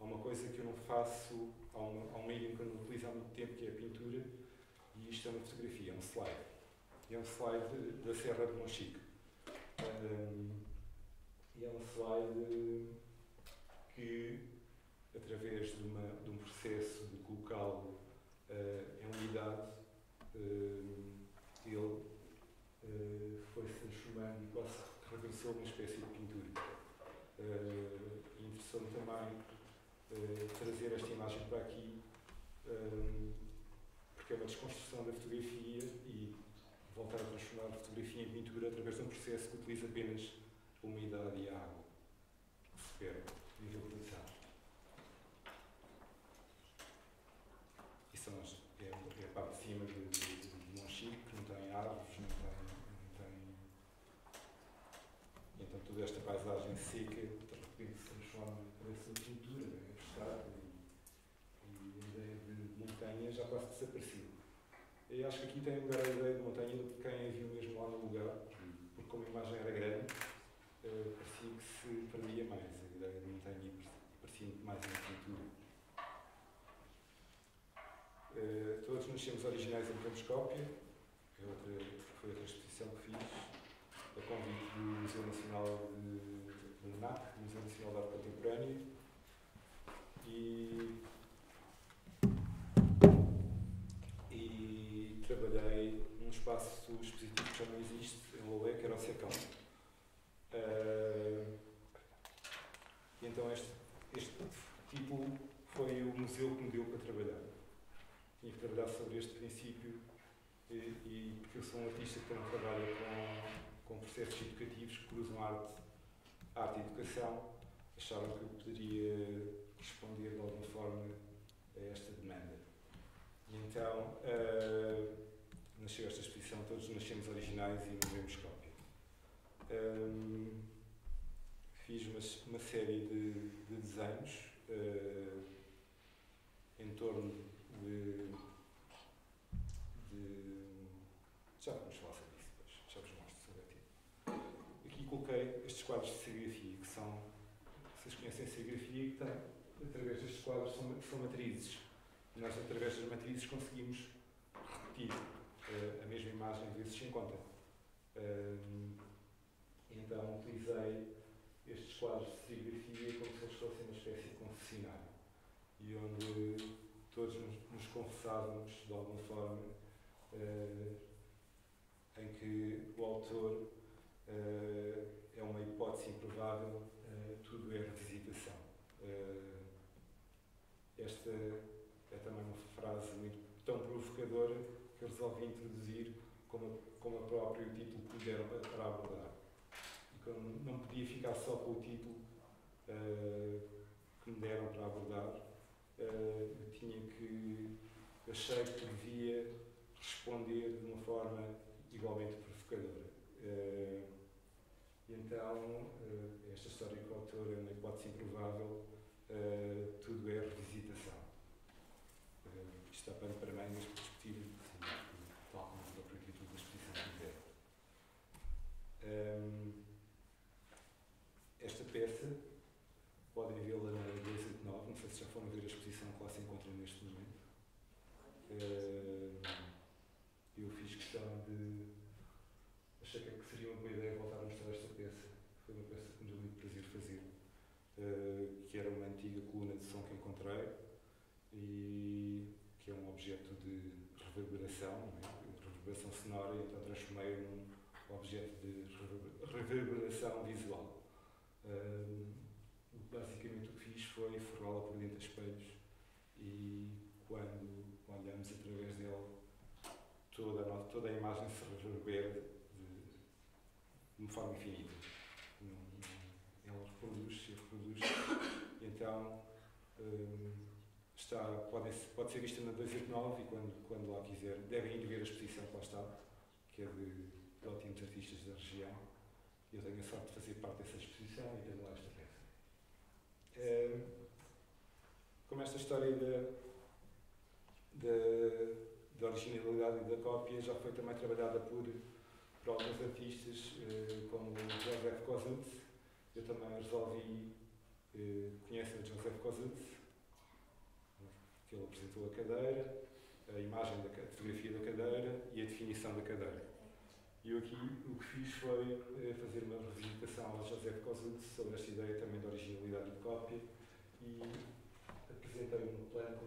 há uma coisa que eu não faço, há um meio que eu não utilizo há muito tempo, que é a pintura, e isto é uma fotografia, é um slide. É um slide da Serra de Monchique. Um, e é um slide que, através de, uma, de um processo de colocá-lo uh, em unidade, uh, ele Uh, foi-se transformando e quase regressou uma espécie de pintura. Uh, Interessou-me também uh, trazer esta imagem para aqui, um, porque é uma desconstrução da fotografia e voltar a transformar a fotografia em pintura através de um processo que utiliza apenas a umidade e a água que se perde em reabilitação. Isso é, é a parte de cima de, de, de Monchique, que não tem árvores, não tem, não tem... Então toda esta paisagem seca de repente se transforma nessa pintura, né? E, e a ideia de montanha já quase desapareceu. Eu acho que aqui tem lugar a ideia de montanha de quem a viu mesmo lá no lugar, porque como a imagem era grande, uh, parecia que se perdia mais a ideia de montanha, parecia mais uma pintura. Uh, todos nascemos originais em Campuscópia, foi outra exposição que fiz, a convite do Museu Nacional de, de N A C, Museu Nacional de Arte Contemporânea, e, e trabalhei num espaço expositivo que já não existe, em Loulé, que era o Secão. Uh, então este, este título foi o museu que me deu para trabalhar. Tinha que trabalhar sobre este princípio, e, e porque eu sou um artista que também trabalha com com processos educativos que cruzam arte, arte e educação, acharam que eu poderia responder de alguma forma a esta demanda. E então, uh, nasceu esta exposição, todos nascemos originais e não vemos cópia. Um, fiz uma, uma série de, de desenhos uh, em torno de... de já vamos falar sobre isso depois, já vos mostro. Coloquei estes quadros de serigrafia, que são, vocês conhecem serigrafia, que tem, através destes quadros são, são matrizes. Nós, através das matrizes, conseguimos repetir uh, a mesma imagem vezes sem conta. Uh, então, utilizei estes quadros de serigrafia como se eles fossem uma espécie de confessionário, e onde todos nos, nos confessávamos, de alguma forma, uh, em que o autor Uh, é uma hipótese improvável, uh, tudo é revisitação. Uh, esta é também uma frase muito, tão provocadora que eu resolvi introduzir como, como a próprio título que deram para abordar. Então, não podia ficar só com o título uh, que me deram para abordar, uh, eu tinha que, achei que devia responder de uma forma igualmente provocadora. Uh, Então, uh, esta história que o autor é uma hipótese improvável, uh, tudo é revisitação. Uh, isto está para, para mim, neste perspectivo, tal como o próprio título da exposição que tiver. Um, esta peça, podem vê-la na dois zero nove, não sei se já foram ver a exposição que lá se encontra neste momento. Uh, eu fiz questão de... Achei que seria uma boa ideia voltar a mostrar esta peça. Foi uma peça que me deu muito prazer fazer, uh, que era uma antiga coluna de som que encontrei e que é um objeto de reverberação, de reverberação sonora, e então transformei num objeto de reverberação visual. Uh, basicamente o que fiz foi forrá-la por dentro de espelhos e quando olhamos através dela, toda a, toda a imagem se reverbera de uma forma infinita. Ela reproduz-se e reproduz-se. Então, está, pode, pode ser vista na dois oito nove e quando, quando lá quiser, devem ir ver a exposição que lá está, que é de, de ótimos artistas da região. Eu tenho a sorte de fazer parte dessa exposição e tenho lá esta peça. Como esta história da, da, da originalidade e da cópia já foi também trabalhada por para alguns artistas, como Joseph Kosuth, eu também resolvi, conhecem o Joseph Kosuth, que ele apresentou a cadeira, a imagem, da a fotografia da cadeira e a definição da cadeira. E eu aqui o que fiz foi fazer uma revisitação ao Joseph Kosuth sobre esta ideia também da originalidade de cópia e apresentei uma planta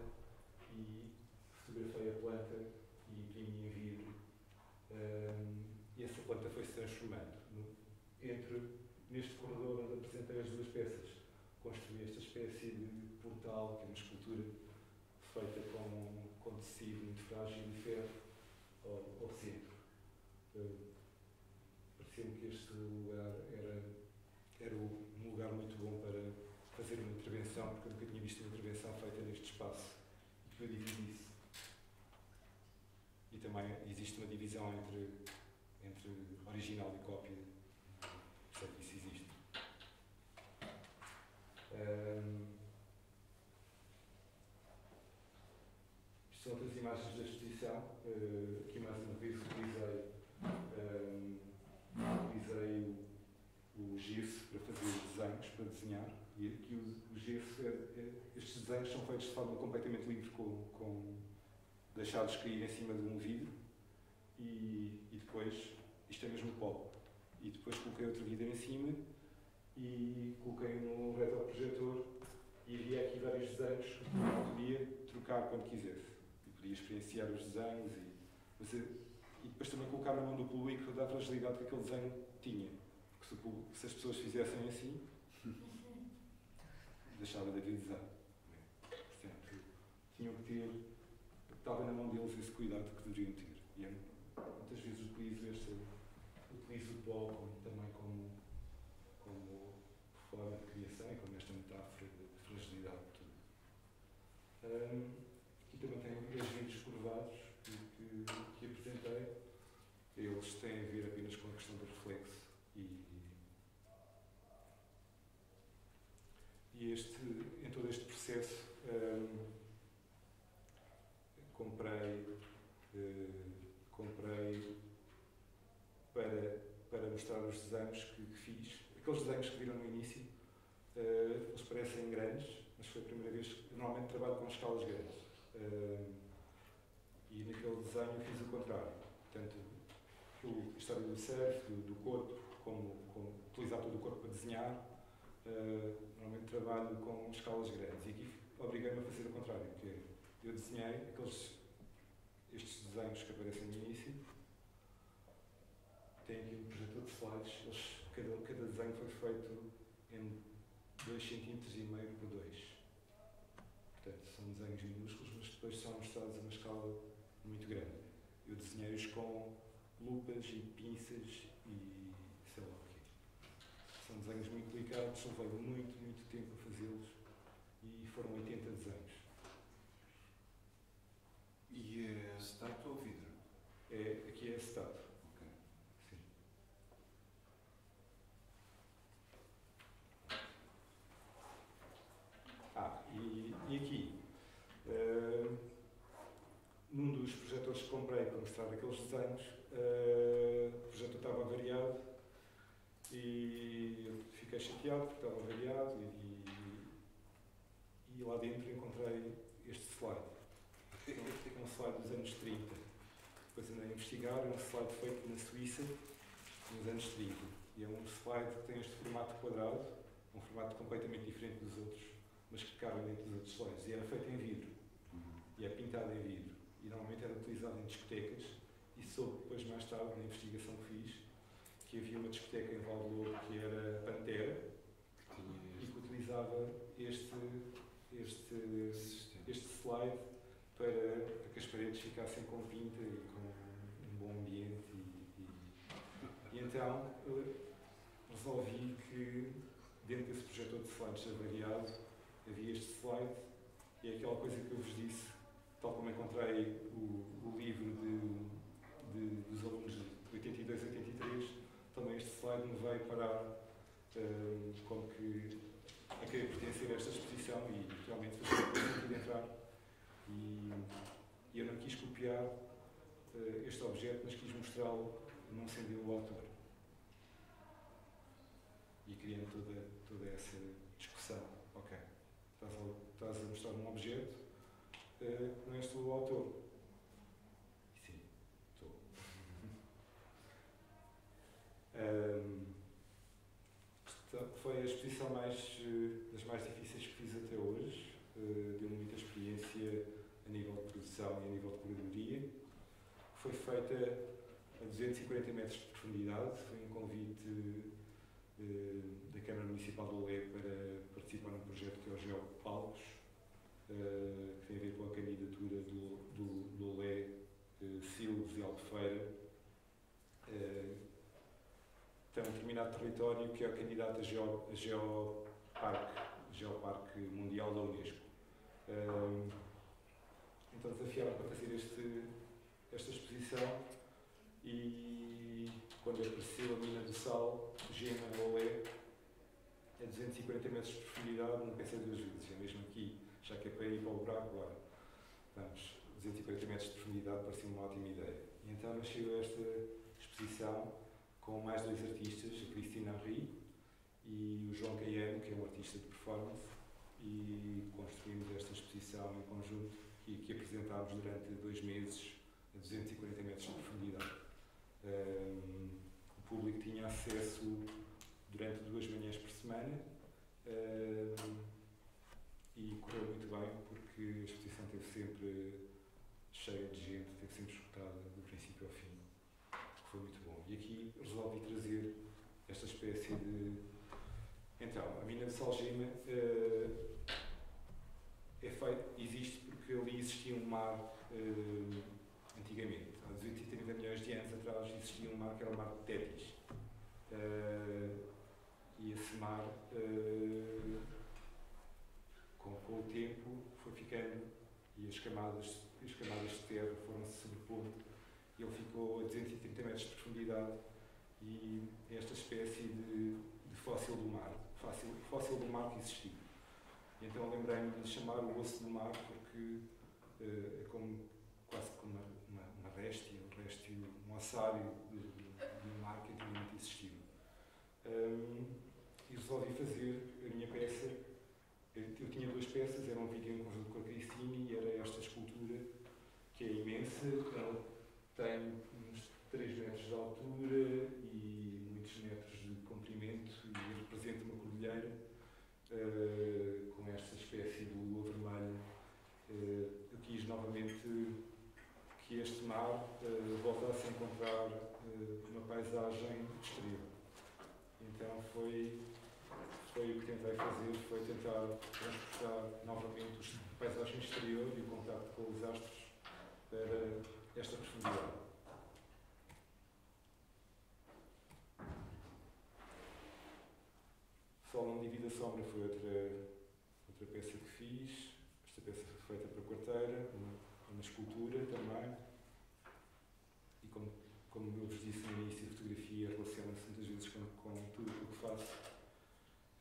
e fotografei a planta e imprimi em vidro. Um, E essa planta foi se transformando. No, entre, neste corredor onde apresentei as duas peças, construí esta espécie de portal, que é uma escultura feita com, com tecido muito frágil de ferro, ao, ao centro. pareceu-me que este lugar era, era um lugar muito bom para fazer uma intervenção, porque eu nunca tinha visto uma intervenção feita neste espaço e que eu dividi isso. E também existe uma divisão entre, entre original e cópia, portanto isso existe. Um, São outras imagens da exposição. Uh, aqui mais uma vez utilizei, um, utilizei o, o gesso para fazer os desenhos, para desenhar. E aqui o, o gesso, é, é, estes desenhos são feitos de forma completamente livre, com, com deixados cair em cima de um vidro. E, e depois, isto é mesmo pó. E depois coloquei outro vidro em cima e coloquei no retroprojetor. E havia aqui vários desenhos que podia trocar quando quisesse. Podia experienciar os desenhos e, mas, e depois também colocar na mão do público toda a fragilidade que aquele desenho tinha. Que se, público, se as pessoas fizessem assim, deixava de haver desenho. Portanto, tinham que ter, estava na mão deles esse cuidado que deveriam ter. E eu, muitas vezes utilizo, este, utilizo o pó também como, como forma de criação e como esta metáfora de fragilidade de tudo. Um, Aqui também tem os vidros curvados que, que, que apresentei. Eles têm a ver apenas com a questão do reflexo. E, e este, em todo este processo, hum, comprei, hum, comprei para, para mostrar os desenhos que, que fiz. Aqueles desenhos que viram no início, hum, eles parecem grandes, mas foi a primeira vez que normalmente trabalho com escalas grandes. Uh, e naquele desenho eu fiz o contrário. Portanto, a história do surf, do, do corpo, como, como utilizar todo o corpo para desenhar, uh, normalmente trabalho com escalas grandes. E aqui obriguei-me a fazer o contrário, porque eu desenhei aqueles, estes desenhos que aparecem no início, tem aqui um projetor de slides, eles, cada, cada desenho foi feito em dois vírgula cinco centímetros por dois. Portanto, são desenhos minúsculos, mas depois são mostrados a uma escala muito grande. Eu desenhei-os com lupas e pinças e sei lá o quê. São desenhos muito delicados, levei muito, muito tempo a fazê-los e foram oitenta desenhos. E é acetato ou vidro? É, aqui é acetato. Ok. Sim. Ah, e E aqui, uh, num dos projetores que comprei para mostrar aqueles desenhos, uh, o projetor estava variado e eu fiquei chateado porque estava variado e, e lá dentro encontrei este slide. Um slide dos anos trinta. Depois andei a investigar, é um slide feito na Suíça nos anos trinta. E é um slide que tem este formato quadrado, um formato completamente diferente dos outros, mas que cabe dentro dos outros slides. E era feito em vidro, uhum. E é pintado em vidro. E normalmente era utilizado em discotecas, e soube depois mais tarde, na investigação que fiz, que havia uma discoteca em Valdouro que era Pantera, e, e que utilizava este, este, este slide para, para que as paredes ficassem com pinta e com um bom ambiente. E, e, e então resolvi que, dentro desse projetor de slides avariado, havia este slide e é aquela coisa que eu vos disse, tal como encontrei o, o livro de, de, dos alunos de oitenta e dois, oitenta e três, também este slide me veio parar uh, como que a querer pertencer a esta exposição e realmente fazer uma coisa de entrar. E, e eu não quis copiar uh, este objeto, mas quis mostrá-lo num sentido do autor. E criando toda, toda essa discussão. Ok. Estás a, estás a mostrar um objeto uh, que não és tu o autor. Sim, estou. um, foi a exposição mais, uh, das mais difíceis que fiz até hoje. Uh, Deu-me muita experiência a nível de produção e a nível de curadoria. Foi feita a duzentos e quarenta metros de profundidade. Foi um convite da Câmara Municipal de Loulé para participar num projeto que é o Geopalcos, que tem a ver com a candidatura do Loulé, Silves e Albufeira eh, tem um determinado território que é candidato a Geo, Geoparque, Geoparque Mundial da Unesco. Eh, então desafiaram para fazer este, esta exposição e quando apareceu a Mina do Sal, Gema Loulé, a duzentos e quarenta metros de profundidade, não pensei duas vezes, é mesmo aqui, já que é para ir para o buraco agora. Vamos, duzentos e quarenta metros de profundidade parecia uma ótima ideia. E então nasceu esta exposição com mais dois artistas, a Cristina Henri e o João Caiano, que é um artista de performance, e construímos esta exposição em conjunto e que apresentámos durante dois meses a duzentos e quarenta metros de profundidade. Um, o público tinha acesso durante duas manhãs por semana um, e correu muito bem porque a exposição esteve sempre cheia de gente, esteve sempre escutada do princípio ao fim, que foi muito bom. E aqui resolvi trazer esta espécie de... Então, a Mina de Salgema uh, é feita, existe porque ali existia um mar uh, antigamente. Há duzentos e trinta milhões de anos atrás existia um mar que era o mar de Tàpies. Uh, e esse mar, uh, com, com o tempo, foi ficando e as camadas, as camadas de terra foram-se sobrepondo. Ele ficou a duzentos e trinta metros de profundidade e esta espécie de, de fóssil do mar, fóssil, fóssil do mar que existiu. E então lembrei-me de chamar o osso do mar porque uh, é como, quase como uma, uma, uma réstia, um réstia, um ossário de um mar que antigamente existiu. Um, e resolvi fazer a minha peça. Eu, eu tinha duas peças, era um vídeo em conjunto com a Cristina e era esta escultura que é imensa. Ela tem uns três metros de altura e muitos metros de comprimento e representa uma cordilheira uh, com esta espécie de lua vermelha. Uh, eu quis novamente que este mar uh, voltasse a encontrar uh, uma paisagem exterior. Então foi, foi o que tentei fazer, foi tentar transportar novamente a paisagem exterior e o contacto com os astros para esta profundidade. Sol não divide a sombra foi outra, outra peça que fiz. Esta peça foi feita para a Quarteira, uma escultura também. E como, como eu vos disse no início, a fotografia relaciona-se muitas vezes com, com tudo o que faço.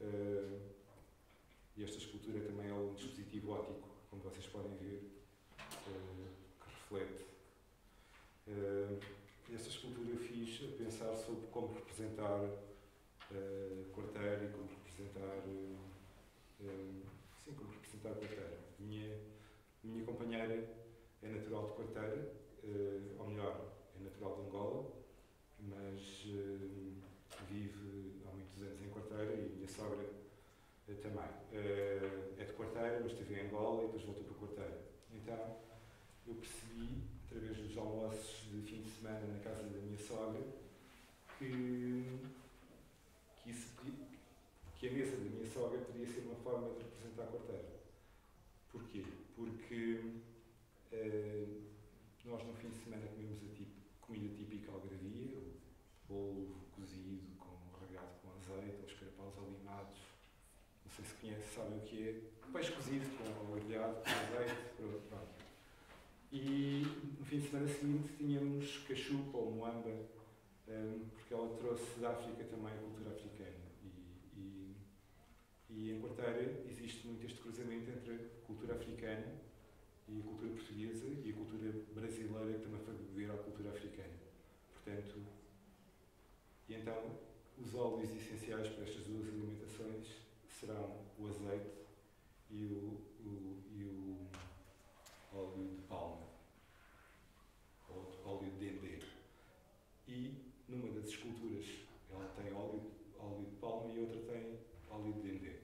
Uh, e esta escultura também é um dispositivo óptico, como vocês podem ver, uh, que reflete. Uh, esta escultura eu fiz a pensar sobre como representar uh, a Quarteira e como representar... Uh, uh, Sim, como representar a Quarteira. A minha, minha companheira é natural de Quarteira, uh, ou melhor, é natural de Angola, mas uh, vive há muitos anos em Quarteira e a minha sogra uh, também. Uh, é de Quarteira, mas esteve em Angola e depois voltou para Quarteira. Então, eu percebi, através dos almoços de fim de semana na casa da minha sogra, que, que isso... que a mesa da minha sogra podia ser uma forma de representar a Quarteira. Porquê? Porque uh, nós no fim de semana comemos a tipo, comida típica algarvia, o polvo cozido, com regado com azeite, os carapaus alimados, não sei se conhecem, sabem o que é, peixe cozido, com grelhado, com azeite, pronto, pronto. E no fim de semana seguinte tínhamos cachupa ou moamba, um, porque ela trouxe da África também a cultura africana. E, E, e em Quarteira existe muito este cruzamento entre a cultura africana e a cultura portuguesa e a cultura brasileira que também foi beber à cultura africana. Portanto, e então os óleos essenciais para estas duas alimentações serão o azeite e o, o, e o óleo de palma, ou óleo de dendê. E numa das esculturas ela tem óleo óleo de palma e outra tem óleo de dendê.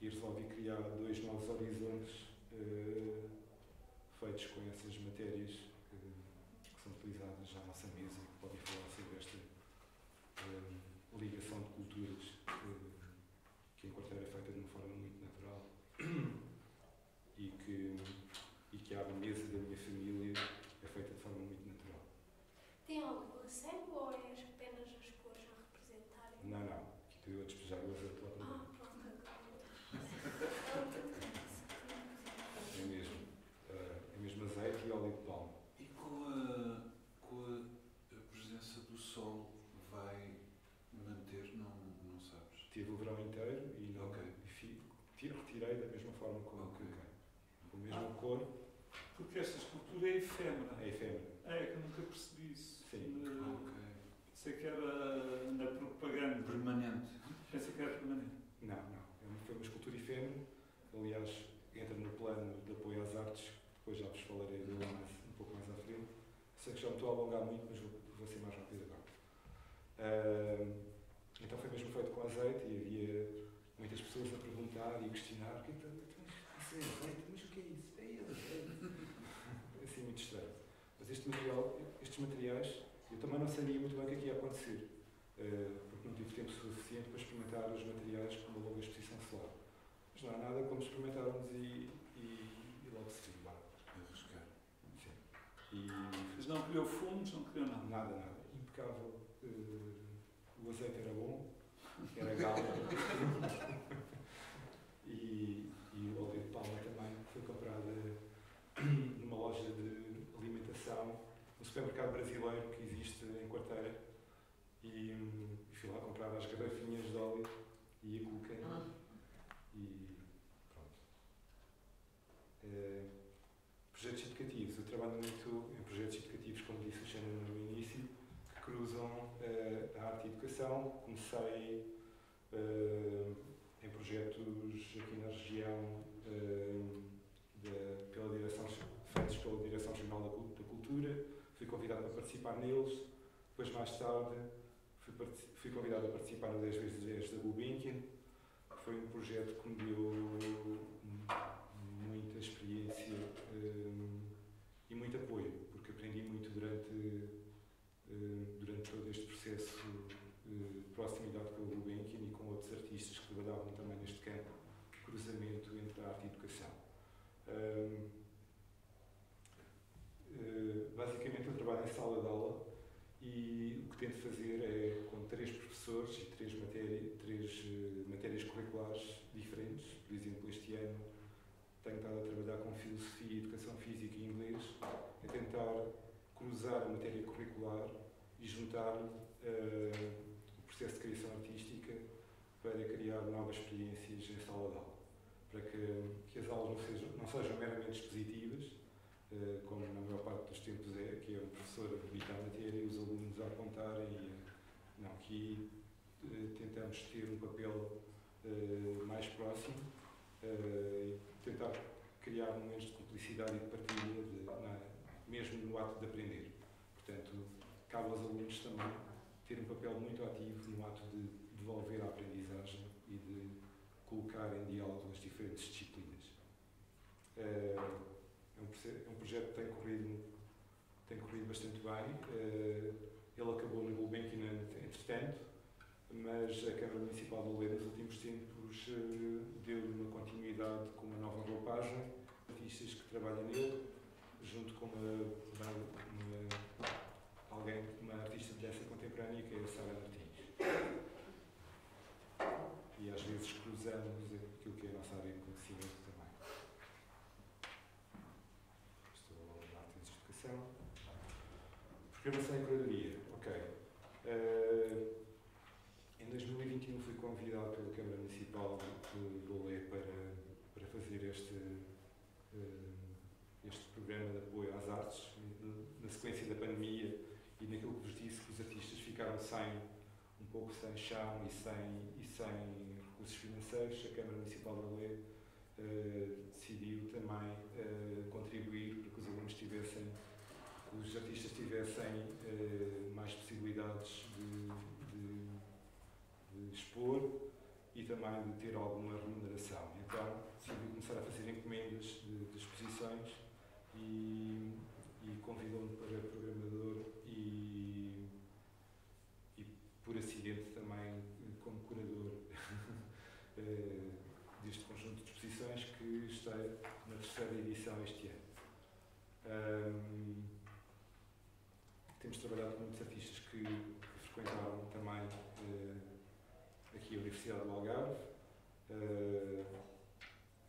E resolvi criar dois novos horizontes uh, feitos com essas matérias uh, que são utilizadas à nossa mesa e que podem falar sobre esta uh, ligação de culturas uh, que em Quarteira é feita de uma forma muito natural e que, e que a mesa da minha família é feita de forma muito natural. Tem algum Porque esta escultura é efêmera. É efêmera. É, que eu nunca percebi isso. Sim. Uh, okay. Pensei que era na propaganda. Permanente. Pensei que era permanente. Não, não. Foi uma escultura efêmera. Aliás, entra no plano de apoio às artes. Depois já vos falarei de lá mais, um pouco mais à frente. Sei que já me estou a alongar muito, mas vou, vou ser mais rápido agora. Uh, então foi mesmo feito com azeite e havia muitas pessoas a perguntar e a questionar o que é que isso é azeite, mas o que é isso? É azeite? É assim muito estranho. Mas este material, estes materiais, eu também não sabia muito bem o que é que ia acontecer, uh, porque não tive tempo suficiente para experimentar os materiais com uma longa exposição solar. Mas não há nada como experimentarmos e, e, e logo se viu. Arriscar. Sim. E... Mas não criou fumos, não criou nada? Nada, nada. Impecável. Uh, o azeite era bom, era galo. e, e o óleo de palma também foi comprado numa loja de alimentação, um supermercado brasileiro que existe em Quarteira. E um, fui lá comprar as garrafinhas de óleo e a cuca. Ah. E pronto. Uh, Projetos educativos. Eu trabalho muito em projetos educativos, como disse o Xana no início, que cruzam uh, a arte e a educação. Comecei uh, em projetos aqui na região, uh, de, pela direção, feitos pela Direção Regional da Cultura. Fui convidado a participar neles. Depois, mais tarde, fui, fui convidado a participar no dez vezes dez da Gulbenkian. Foi um projeto que me deu muita experiência um, e muito apoio, porque aprendi muito durante, um, durante todo este processo de proximidade com o Gulbenkian e com outros artistas que trabalhavam também neste campo, cruzamento entre a arte e a educação. Um, uh, basicamente eu trabalho em sala de aula e o que tento fazer é, com três professores e três, matéria, três uh, matérias curriculares diferentes. Por exemplo, este ano tenho estado a trabalhar com filosofia, educação física e inglês, a tentar cruzar a matéria curricular e juntar uh, o processo de criação artística para criar novas experiências em sala de aula, para que, que as aulas não sejam, não sejam meramente expositivas, uh, como na maior parte dos tempos é, que é o professor a publicar a matéria e os alunos a apontarem. E, não, aqui uh, tentamos ter um papel uh, mais próximo. Uh, tentar criar momentos de cumplicidade e de partilha, de, na, mesmo no ato de aprender. Portanto, cabe aos alunos também ter um papel muito ativo no ato de devolver a aprendizagem e de colocar em diálogo as diferentes disciplinas. Uh, é, um, é um projeto que tem corrido, tem corrido bastante bem. Uh, ele acabou no Gulbenkian, entretanto, mas a Câmara Municipal de Loulé, nos últimos tempos, deu-lhe uma continuidade com uma nova roupagem, artistas que trabalham nele, junto com uma, uma, alguém, uma artista de dança contemporânea, que é a Sara Martins. E às vezes cruzamos aquilo que é a nossa área de conhecimento também. Estou a dar de educação. Programação e curadoria, ok. Uh, Em dois mil e vinte e um fui convidado pela Câmara Municipal de Loulé para, para fazer este, este programa de apoio às artes, na sequência da pandemia e naquilo que vos disse, que os artistas ficaram sem, um pouco sem chão e sem, e sem recursos financeiros. A Câmara Municipal de Loulé uh, decidiu também uh, contribuir para que os alunos tivessem, os artistas tivessem uh, mais possibilidades de, de de expor e também de ter alguma remuneração. Então, decidi começar a fazer encomendas de, de exposições e, e convidou-me para programador e, e, por acidente, também como curador deste conjunto de exposições que está na terceira edição este ano. Um, temos trabalhado com muitos artistas que, que frequentaram também uh, aqui a Universidade de Algarve. Uh,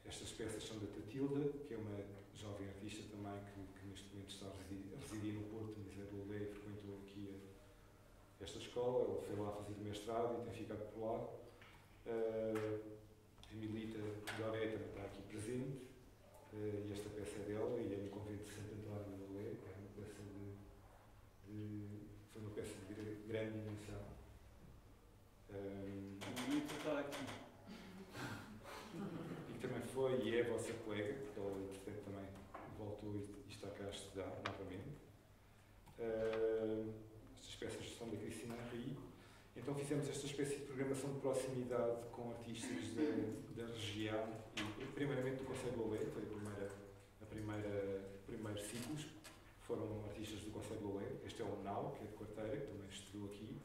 estas peças são da Tatilda, que é uma jovem artista também que, que neste momento está a residir, a residir no Porto, mas é de Loulé e frequentou aqui a, esta escola. Ela foi lá fazer mestrado e tem ficado por lá. Uh, a Milita Doré também está aqui presente, uh, e esta peça é dela e é no convento Então fizemos esta espécie de programação de proximidade com artistas da, da região, e, primeiramente do Concelho de Loulé, foi a primeira, a primeira, primeiros ciclos, foram artistas do Concelho de Loulé. Este é o Nau, que é de Quarteira, que também estudou aqui,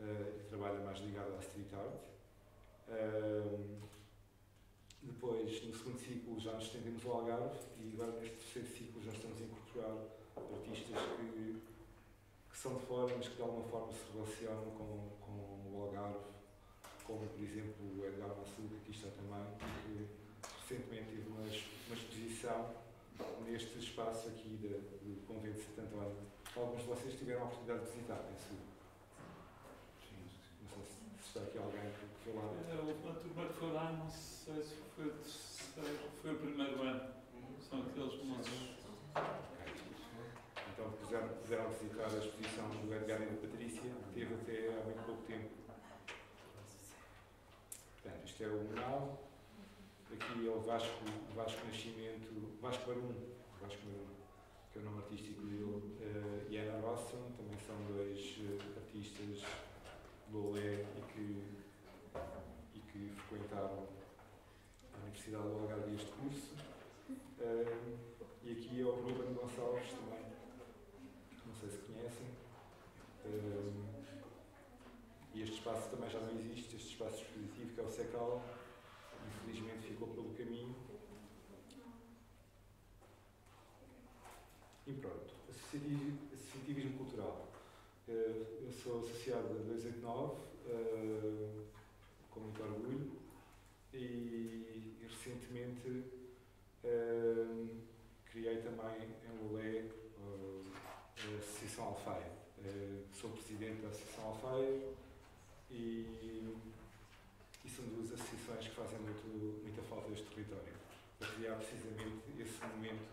uh, e trabalha mais ligado à street art. Uh, depois, no segundo ciclo, já nos estendemos ao Algarve, e agora neste terceiro ciclo já estamos a incorporar artistas que que são de fora, mas que de alguma forma se relacionam com, com o Algarve, como por exemplo o Edgar Massul, que aqui está também, que recentemente teve uma, uma exposição neste espaço aqui da, do Convento de Santo António, que alguns de vocês tiveram a oportunidade de visitar, penso. Não sei se, se está aqui alguém que foi lá. A última turma que foi lá, não sei se foi o terceiro, foi o primeiro ano. São aqueles nossos. Então puderam, puderam visitar a exposição do Edgar e da Patrícia, que teve até há muito pouco tempo. Portanto, isto é o Munal, aqui é o Vasco, Vasco Nascimento, Vasco Barum, Vasco Barum, que é o nome artístico dele, uh, e Ana Rosson, também são dois uh, artistas de Loulé e que, e que frequentaram a Universidade de Algarve este curso. Uh, e aqui é o Ruben Gonçalves também. Não sei se conhecem. Um, e este espaço também já não existe, este espaço expositivo que é o Secal, infelizmente ficou pelo caminho. E pronto, associativismo cultural. Uh, eu sou associado a dois oito nove, uh, com muito orgulho, e, e recentemente uh, criei também em Loulé uh, a Associação Alfaia. Uh, sou presidente da Associação Alfaia e, e são duas associações que fazem muito, muita falta deste território, para criar precisamente esse momento,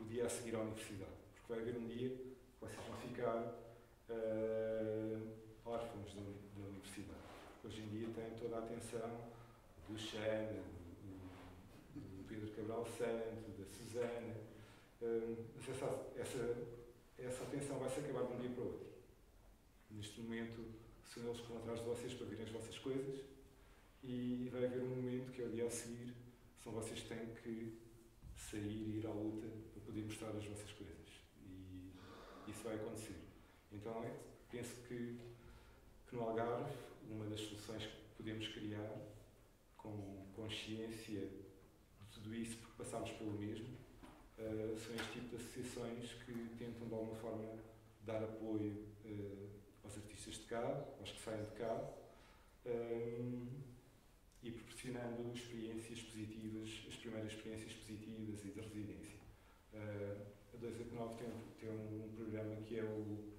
o dia a seguir à universidade. Porque vai haver um dia que vocês vão ficar uh, órfãos da, da universidade. Hoje em dia tem toda a atenção do Xana, do, do Pedro Cabral Santo, da Susana. Uh, essa, essa Essa atenção vai se acabar de um dia para o outro. Neste momento, são eles que estão atrás de vocês para virem as vossas coisas, e vai haver um momento que é o dia a seguir, são vocês que têm que sair e ir à luta para poder mostrar as vossas coisas. E isso vai acontecer. Então, penso que, que no Algarve, uma das soluções que podemos criar, com consciência de tudo isso, porque passámos pelo mesmo, Uh, são este tipo de associações que tentam, de alguma forma, dar apoio uh, aos artistas de cá, aos que saem de cá, um, e proporcionando experiências positivas, as primeiras experiências positivas e de residência. Uh, a dois oito nove tem, tem um programa que é o...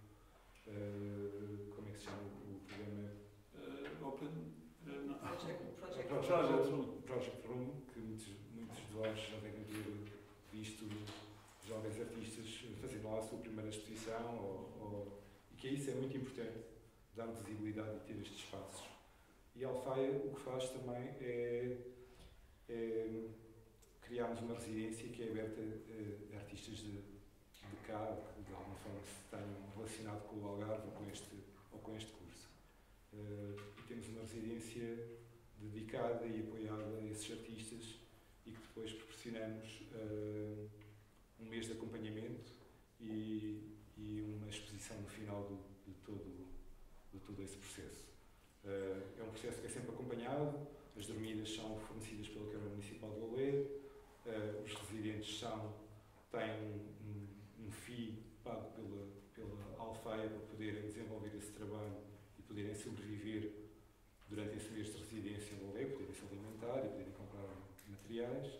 Uh, como é que se chama o programa? Uh, open... Não. Project, project. Project, project, Room. Project Room, que muitos, muitos de vós já têm que visto jovens artistas fazendo lá a sua primeira exposição, ou, ou, e que isso é muito importante, dar visibilidade e ter estes espaços. E a Alfaia o que faz também é, é criarmos uma residência que é aberta a, a artistas de, de cá, de alguma forma que se tenham relacionado com o Algarve ou com este, ou com este curso. Uh, e temos uma residência dedicada e apoiada a esses artistas, e que depois proporcionamos uh, um mês de acompanhamento e, e uma exposição no final do, de, todo, de todo esse processo. Uh, é um processo que é sempre acompanhado, as dormidas são fornecidas pela Câmara Municipal de Loulé, uh, os residentes são, têm um, um, um fee pago pela, pela Alfaia para poderem desenvolver esse trabalho e poderem sobreviver durante esse mês de residência em Loulé, poderem se alimentar e poderem comprar materiais,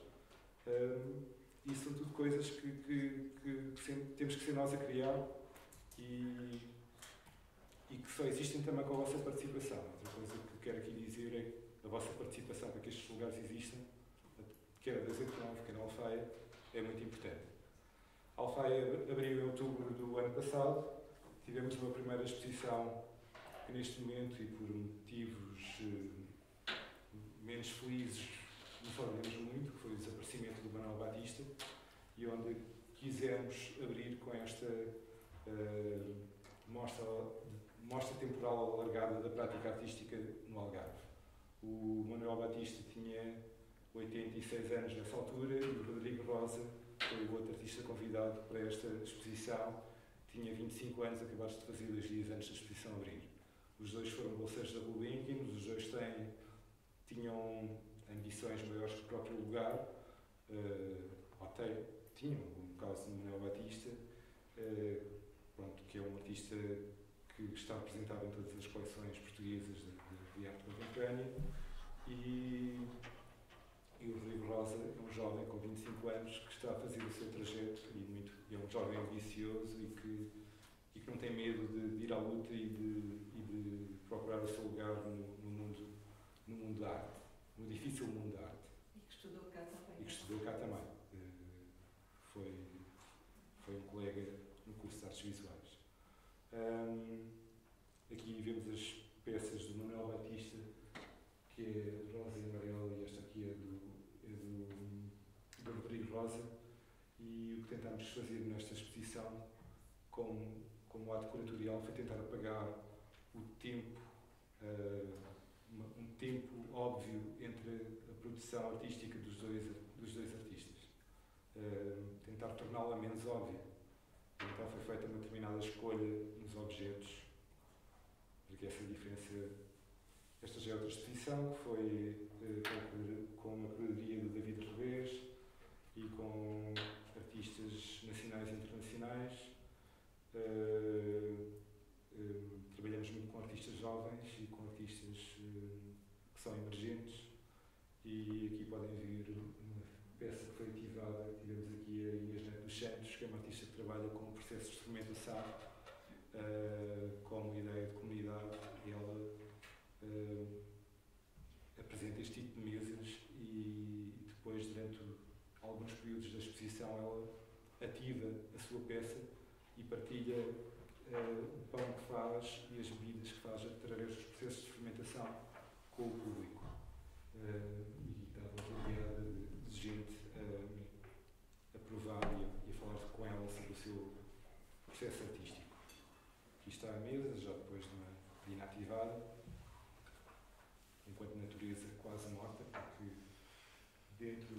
um, e são tudo coisas que, que, que, que sempre, temos que ser nós a criar e, e que só existem também com a vossa participação. Outra coisa que quero aqui dizer é a vossa participação para que estes lugares existam, quer a dois oito nove, quer a Alfaia, é muito importante. A Alfaia abriu em outubro do ano passado, tivemos uma primeira exposição que neste momento, e por motivos uh, menos felizes, nos ordenamos muito, que foi o desaparecimento do Manuel Batista, e onde quisemos abrir com esta uh, mostra mostra temporal alargada da prática artística no Algarve. O Manuel Batista tinha oitenta e seis anos nessa altura e o Rodrigo Rosa, que foi o outro artista convidado para esta exposição, tinha vinte e cinco anos, acabados de fazer dois dias antes da exposição abrir. Os dois foram bolseiros da Gulbenkian, os dois têm, tinham ambições maiores que o próprio lugar, uh, até tinham, no caso do Manuel Batista, uh, pronto, que é um artista que está representado em todas as coleções portuguesas de, de arte contemporânea, e, e o Rodrigo Rosa é um jovem com vinte e cinco anos que está a fazer o seu trajeto, e muito, é um jovem ambicioso e que, e que não tem medo de, de ir à luta e de, e de procurar o seu lugar no, no, mundo, no mundo da arte, no difícil mundo da arte. E que estudou cá também. E que estudou cá também. Foi, foi um colega no curso de artes visuais. Um, aqui vemos as peças do Manuel Batista, que é rosa e amarela, e esta aqui é do, é do, do Rodrigo Rosa, e o que tentámos fazer nesta exposição como, como ato curatorial foi tentar apagar o tempo, uh, um tempo óbvio entre a produção artística dos dois, dos dois artistas, uh, tentar torná-la menos óbvia. Então foi feita uma determinada escolha nos objetos, porque essa diferença, esta já é outra exposição, que foi eh, com uma curadoria do David Reves e com artistas nacionais e internacionais. Uh, uh, trabalhamos muito com artistas jovens e com artistas uh, que são emergentes, e aqui podem ver uma peça que foi ativada. Tivemos aqui a Inês dos Santos, que é uma artista que trabalha com o processo de experimentação, uh, como ideia de comunidade. Ela uh, apresenta este tipo de mesas e depois, durante alguns períodos da exposição, ela ativa a sua peça e partilha uh, o pão que faz e as bebidas que faz através dos processos de fermentação com o público. Uh, e dava uma ideia de gente a, a provar e a, e a falar com ela sobre o seu processo artístico. Aqui está a mesa, já depois de uma inativada, enquanto natureza quase morta, porque dentro,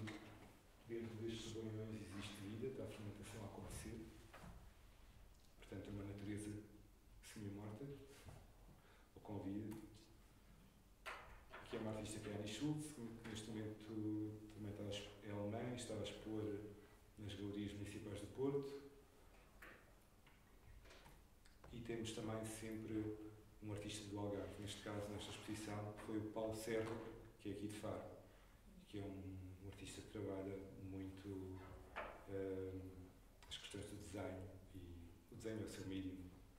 dentro destes boiões existe vida, está a fermentação a acontecer, portanto é uma natureza semi-morta, ou com vida. Que é uma artista que é Annie Schultz, que neste momento também está, é alemã, está a expor nas galerias municipais do Porto. E temos também sempre um artista do Algarve, neste caso, nesta exposição, foi o Paulo Serra, que é aqui de Faro, que é um, um artista que trabalha muito uh, as questões do desenho, e o desenho é o seu medium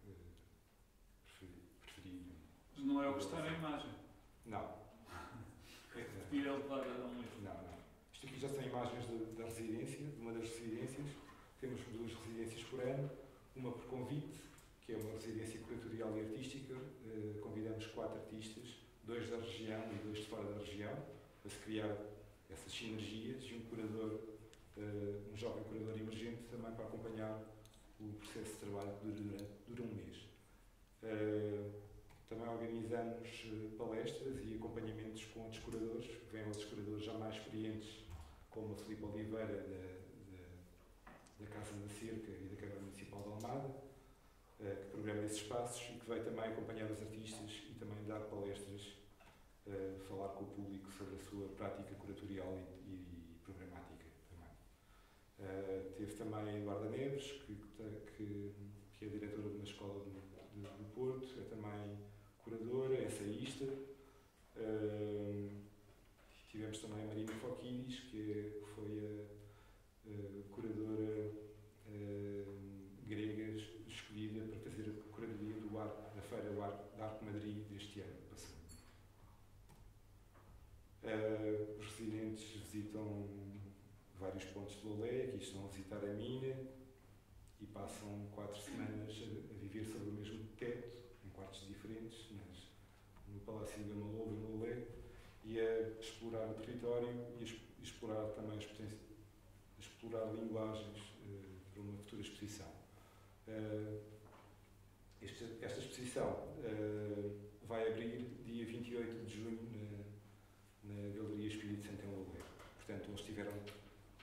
uh, preferido. Mas não é o que está na imagem? Não. Não, não. Isto aqui já são imagens da, da residência, de uma das residências. Temos duas residências por ano, uma por convite, que é uma residência curatorial e artística. Uh, convidamos quatro artistas, dois da região e dois de fora da região, para se criar essas sinergias e um curador, uh, um jovem curador emergente também para acompanhar o processo de trabalho que dura, durante, dura um mês. Uh, Também organizamos palestras e acompanhamentos com outros curadores, vêm outros curadores já mais experientes, como a Filipe Oliveira, da, da, da Casa da Cerca e da Câmara Municipal de Almada, que programa esses espaços e que vai também acompanhar os artistas e também dar palestras, falar com o público sobre a sua prática curatorial e, e programática também. Teve também a Eduarda Neves, que, que, que é diretora de uma escola de, de, do Porto, é também curadora, ensaísta. Uh, tivemos também a Marina Foquiris, que é, foi a, a curadora uh, grega escolhida para fazer a curadoria do Arco, da Feira do Arco, da Arco Madrid deste ano passado. Uh, os residentes visitam vários pontos de Loulé, aqui estão a visitar a mina e passam quatro semanas a, a viver sobre o mesmo teto, em quartos diferentes, mas no Palácio de Malova, no Loulé, e a explorar o território e a explorar também as potências, a explorar linguagens uh, para uma futura exposição. Uh, Este, esta exposição uh, vai abrir dia vinte e oito de junho na, na Galeria Espírito Santo em Loulé. Portanto, eles tiveram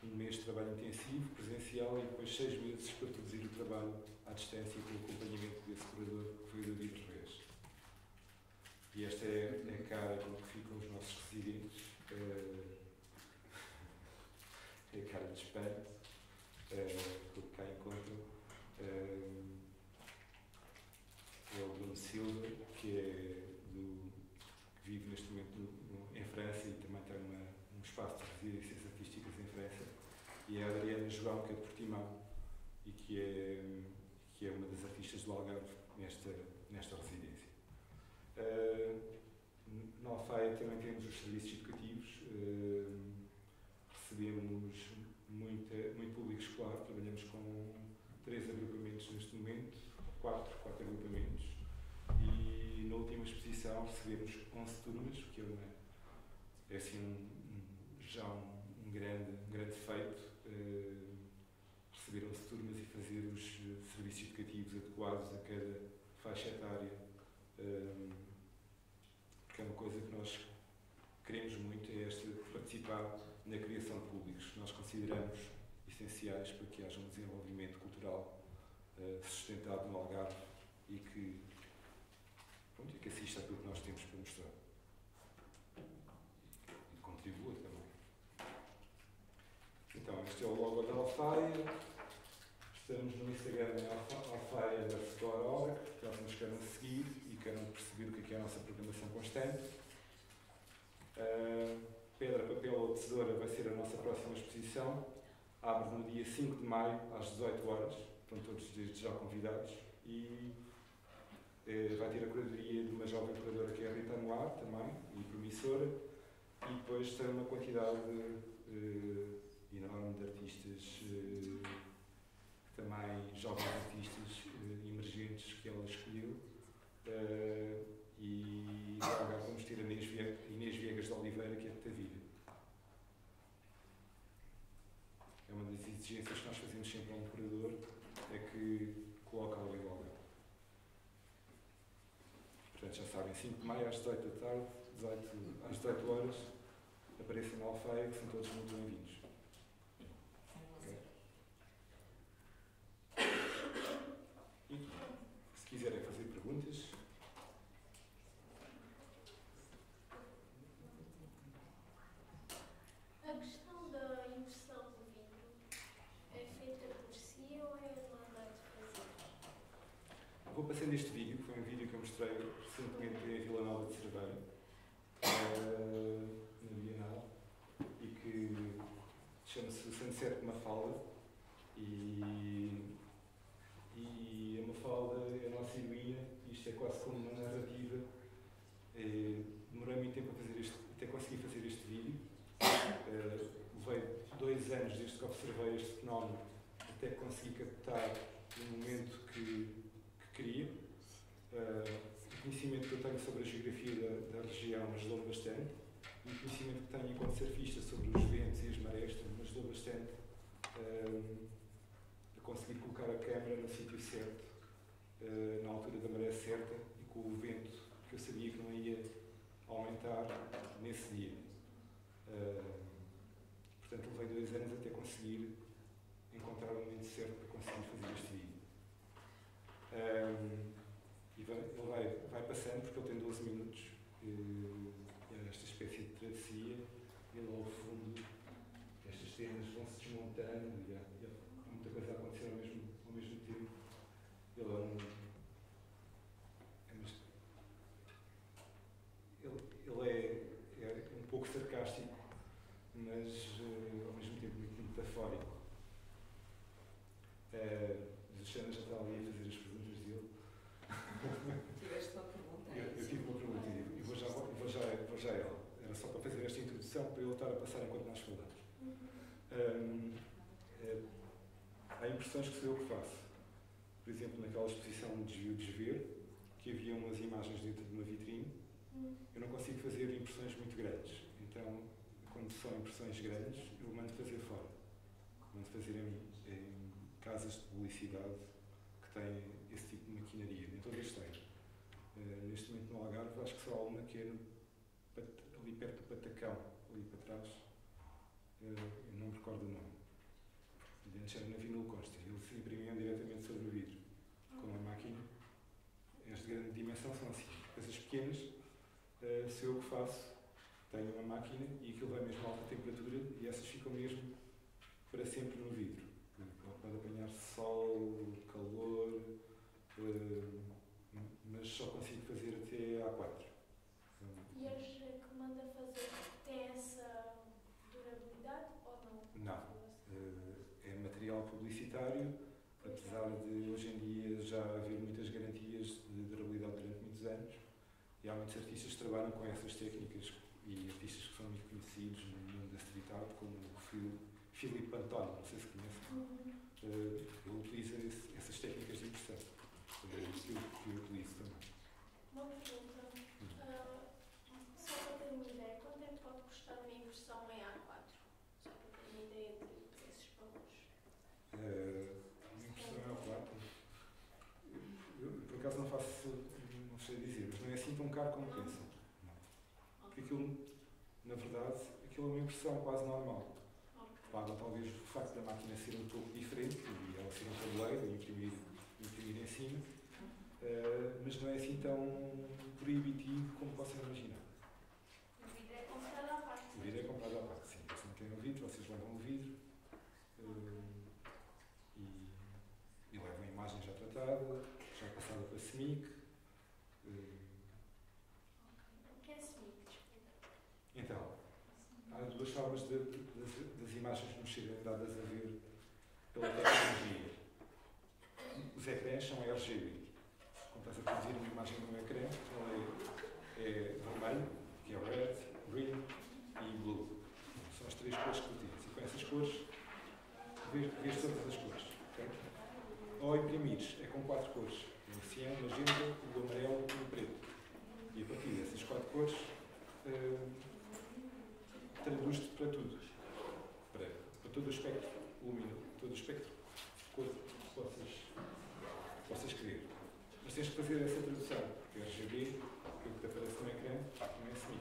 um mês de trabalho intensivo, presencial, e depois seis meses para produzir o trabalho à distância e com o acompanhamento desse curador, que foi o David Reves. E esta é a cara com que ficam os nossos residentes. Uh, é a cara de espanto, uh, que cá encontram. Uh, É o Nuno Silva, que, é do, que vive neste momento no, no, em França e também tem uma, um espaço de residências artísticas em França. E é a Adriana João, que é de Portimão e que é, que é uma das artistas do Algarve nesta, nesta residência. Uh, na Alfaia também temos os serviços educativos. Uh, recebemos muita, muito público escolar, trabalhamos com três agrupamentos neste momento. Quatro, quatro agrupamentos, e na última exposição recebemos onze turmas, o que é, uma, é assim, um, um, já um, um, grande, um grande feito, uh, receber onze turmas e fazer os serviços educativos adequados a cada faixa etária, uh, porque é uma coisa que nós queremos muito, é esta, participar na criação de públicos, que nós consideramos essenciais para que haja um desenvolvimento cultural sustentado no Algarve e que, pronto, e que assista àquilo que nós temos para mostrar e contribua também. Então, este é o logo da Alfaia. Estamos no Instagram Alfaia da Segovia, caso nos queiram seguir e queiram perceber o que é, que é a nossa programação constante. Uh, Pedra, Papel ou Tesoura vai ser a nossa próxima exposição. Abre no dia cinco de maio, às dezoito horas. Estão todos desde já convidados, e eh, vai ter a curadoria de uma jovem curadora que é a Rita Noir, também, e promissora, e depois tem uma quantidade eh, enorme de artistas, eh, também jovens artistas eh, emergentes que ela escolheu, eh, e agora vamos ter a Inês, Vie Inês Viegas de Oliveira, que é de Tavira. É uma das exigências que nós fazemos sempre a um curador, é que coloca alguém logo. Portanto, já sabem, cinco de maio às dezoito da tarde, às dezoito horas, apareçam na Alfaia, que são todos muito bem-vindos. Okay. E se quiserem fazer perguntas. A questão da inversão do vidro é feita por si ou é? Vou passando este vídeo, que foi um vídeo que eu mostrei recentemente em Vila Nova de Cerveira, uh, na Bienal, e que chama-se O Sunset de Mafalda, e, e a Mafalda é a nossa heroína, isto é quase como uma narrativa. Uh, demorei muito tempo a fazer este, até conseguir fazer este vídeo, uh, levei dois anos desde que observei este fenómeno até que consegui captar um momento que queria. Uh, o conhecimento que eu tenho sobre a geografia da, da região ajudou-me bastante, e o conhecimento que tenho enquanto surfista sobre os ventos e as marés me ajudou bastante uh, a conseguir colocar a câmera no sítio certo, uh, na altura da maré certa e com o vento que eu sabia que não ia aumentar nesse dia. Uh, portanto, levei dois anos até conseguir encontrar o momento certo para conseguir fazer este vídeo. Um, e vai, ele vai, vai passando, porque ele tem doze minutos, uh, esta espécie de travessia, e lá ao fundo estas cenas vão-se desmontando, e há, e há muita coisa a acontecer ao mesmo, ao mesmo tempo. Ele é um, ele, ele é, é um pouco sarcástico, mas uh, ao mesmo tempo muito metafórico. Uh, O Xana já estava ali a fazer as perguntas dele. Tiveste uma pergunta? Eu, eu tive uma pergunta e vou já, vou, já, vou já ela. Era só para fazer esta introdução, para ele estar a passar enquanto nós falamos. Um, é, há impressões que sou eu que faço. Por exemplo, naquela exposição de desvio de desver, que havia umas imagens dentro de uma vitrine, eu não consigo fazer impressões muito grandes. Então, quando são impressões grandes, eu mando fazer fora. Mando fazer em, em casas de publicidade que tem esse tipo de maquinaria, nem todas têm. Uh, neste momento no Algarve acho que só há uma que é no, ali perto do Patacão, ali para trás, uh, eu não me recordo o nome. De antes era na Vinil Costa, eles se imprimiam diretamente sobre o vidro, com uma máquina. As de grande dimensão são assim, essas pequenas, uh, se eu faço, tenho uma máquina e aquilo vai mesmo a alta temperatura e essas ficam mesmo para sempre no vidro. Pode apanhar sol, calor, uh, mas só consigo fazer até A quatro. E as que manda fazer têm essa durabilidade ou não? Não. Uh, é material publicitário, apesar de hoje em dia já haver muitas garantias de durabilidade durante muitos anos, e há muitos artistas que trabalham com essas técnicas e artistas que são muito conhecidos no mundo da street art, como o Filipe Antoni, não sei se conhece, uhum. Ele utiliza esse, essas técnicas de impressão, que eu, que eu utilizo também. Uma pergunta, uh, só para ter uma ideia, quanto é que pode custar uma impressão em A quatro? Só para ter uma ideia de preços valores. Uh, uma impressão em A quatro? Eu, eu, por acaso, não faço, não sei dizer, mas não é assim tão caro como pensam. Porque aquilo, na verdade, aquilo é uma impressão quase normal. Paga talvez o facto da máquina ser um pouco diferente e ela ser um tabuleiro e imprimir, imprimir em cima, uh, mas não é assim tão proibitivo como possam imaginar. O vidro é comprado à parte. O vidro é comprado à parte, sim. Se não têm o vidro, vocês levam o vidro uh, e, e levam a imagem já tratada, já passada para S M I C. Uh. O que é S M I C? Então, há duas formas de, de, de, das imagens nos serem dadas a ver pela tecnologia. Os ecrãs são R G B. Quando estás a produzir uma imagem num ecrã, ela é, é vermelho, que é o red, green e blue. São as três cores que utilizas. E com essas cores, vês, vês todas as cores. Okay? Ou imprimires, é com quatro cores: o ciano, o magenta, o amarelo e o preto. E a partir dessas quatro cores, uh, traduz-te para tudo, para, para todo o espectro luminoso, todo o espectro de cores que possas, possas querer. Mas tens de fazer essa tradução, porque R G B, aquilo que te aparece no ecrã, pá, não é assim.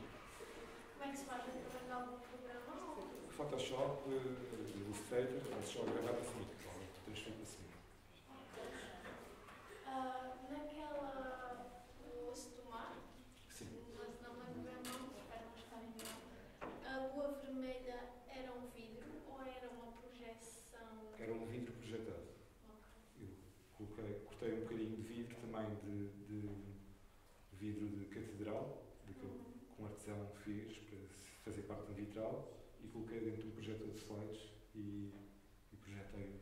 Como é que se faz? Através de algum programa? Photoshop, Illustrator, fazes só gravar a S M I C, transforma a S M I C. Naquela do osso do mar? Sim. A vermelha era um vidro ou era uma projeção? Era um vidro projetado. Okay. Eu coloquei, cortei um bocadinho de vidro também, de, de vidro de catedral, daquele uhum. que um artesão fez para fazer parte do vitral, e coloquei dentro de um projetor de slides e, e projetei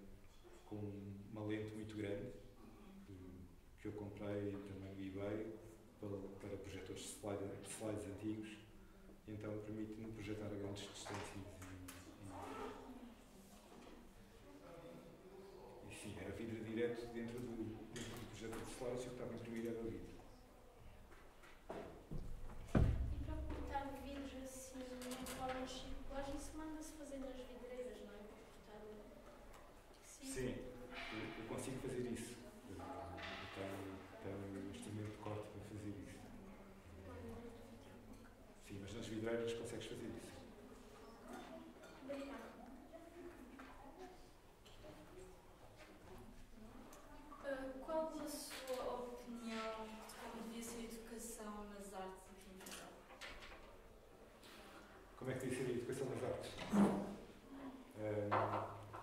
com uma lente muito grande, uhum. que eu comprei também no eBay para, para projetores de slides, slides antigos. Então permite-me projetar a grandes distâncias e, e, e sim, era vidro direto dentro do, dentro do projeto de slides e o que estava imprimido era vidro. E para cortar vidros assim, de forma circular, isso manda-se fazer nas vidreiras, não é? Para cortar assim. Sim, eu, eu consigo fazer isso. Eu, eu tenho, tenho um instrumento de corte para fazer isso. Sim, mas nas vidreiras consegues fazer isso. Uh, qual a sua opinião de como devia ser a educação nas artes aqui em Portugal? Como é que devia ser a educação nas artes? Uh,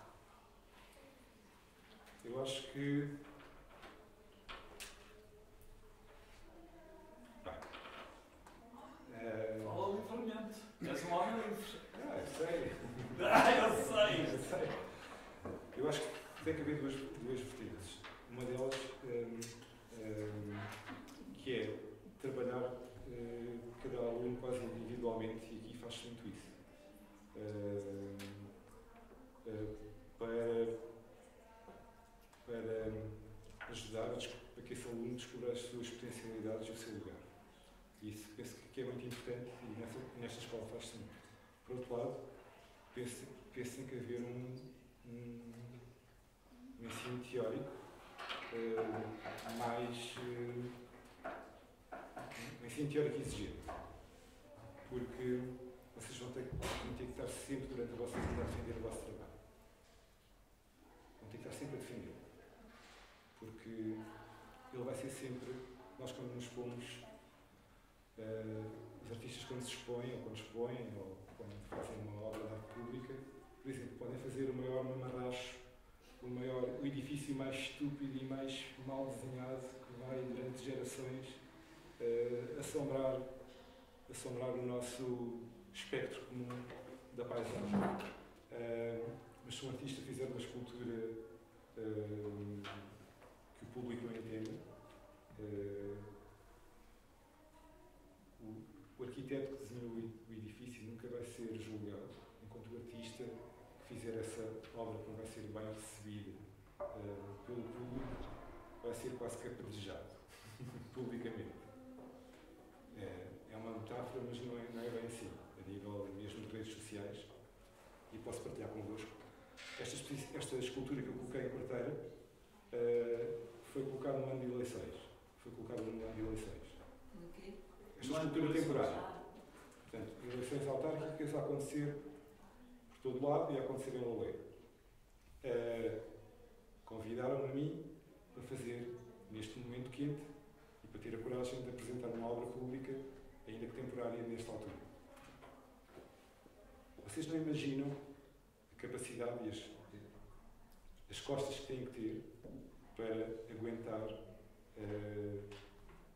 eu acho que... Olha o livramento. És um homem livre. Ah, eu sei. Ah, eu sei. Eu sei. Eu acho que tem que haver duas, duas vertentes. Uma delas um, um, que é trabalhar uh, cada aluno quase individualmente, e aqui faz-se muito isso. Uh, uh, para, para ajudar a que esse aluno descubra as suas potencialidades e o seu lugar. Isso penso que é muito importante e nessa, nesta escola faz-se muito. Por outro lado, penso, penso que haver um, um, um ensino teórico uh, mais, uh, enfim, teórica e exigente. Porque vocês vão ter, vão ter que estar sempre, durante a vossa vida, a defender o vosso trabalho. Vão ter que estar sempre a defendê-lo. Porque ele vai ser sempre, nós quando nos pomos, uh, os artistas quando se expõem, ou quando expõem, ou quando fazem uma obra de arte pública, por exemplo, podem fazer o maior mamarracho, o maior, o edifício mais estúpido e mais mal desenhado que vai, durante gerações, uh, assombrar, assombrar o nosso espectro comum da paisagem. Uh, mas se um artista fizer uma escultura uh, que o público não entende, uh, o, o arquiteto que desenhou o edifício nunca vai ser julgado, enquanto o artista que fizer essa obra que não vai ser bem recebida uh, pelo público, vai ser quase que apedrejado publicamente. É, é uma metáfora, mas não é, não é bem assim, a nível mesmo de redes sociais, e posso partilhar convosco. Esta, esta escultura que eu coloquei em Quarteira uh, foi colocada no ano de eleições. Foi colocada no ano de eleições. Okay. Esta escultura temporária. Portanto, eleições autárquicas a acontecer por todo lado e a acontecer em Loulé. Uh, Convidaram-me a mim para fazer, neste momento quente, e para ter a coragem de apresentar uma obra pública, ainda que temporária, nesta altura. Vocês não imaginam a capacidade e as, as costas que têm que ter para aguentar uh,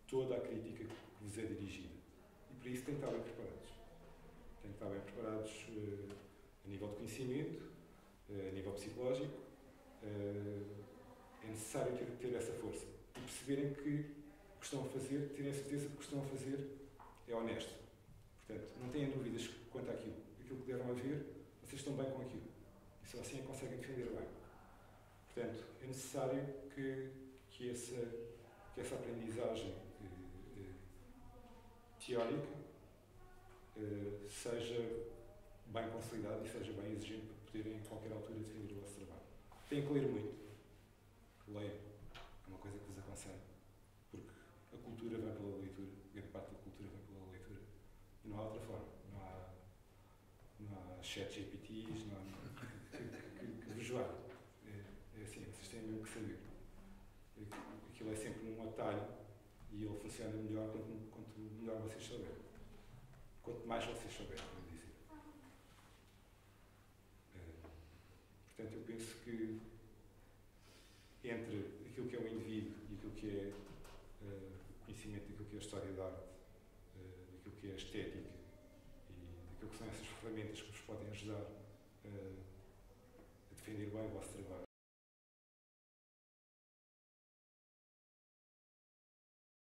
toda a crítica que vos é dirigida. E para isso têm que estar bem preparados. Têm que estar bem preparados uh, a nível de conhecimento, uh, a nível psicológico. Uh, é necessário ter, ter essa força e perceberem que o que estão a fazer, terem a certeza de que o que estão a fazer é honesto. Portanto, não tenham dúvidas quanto àquilo. Aquilo que deram a ver, vocês estão bem com aquilo. E só assim a conseguem defender bem. Portanto, é necessário que, que, essa, que essa aprendizagem eh, eh, teórica eh, seja bem consolidada e seja bem exigente para poderem, em qualquer altura, defender o vosso trabalho. Têm que ler muito. Leiam. É uma coisa que vos aconselho. A cultura vai pela leitura, grande parte da cultura vai pela leitura. E não há outra forma. Não há, não há chat G P Ts, não há que vos vá. É, é assim, vocês têm mesmo que saber. Aquilo é sempre um atalho e ele funciona melhor quanto, quanto melhor vocês souberem. Quanto mais vocês souberem, vou dizer. É, portanto, eu penso que entre aquilo que é o indivíduo e aquilo que é Uh, o conhecimento daquilo que é a história da arte, uh, daquilo que é a estética e daquilo que são essas ferramentas que vos podem ajudar uh, a defender bem o vosso trabalho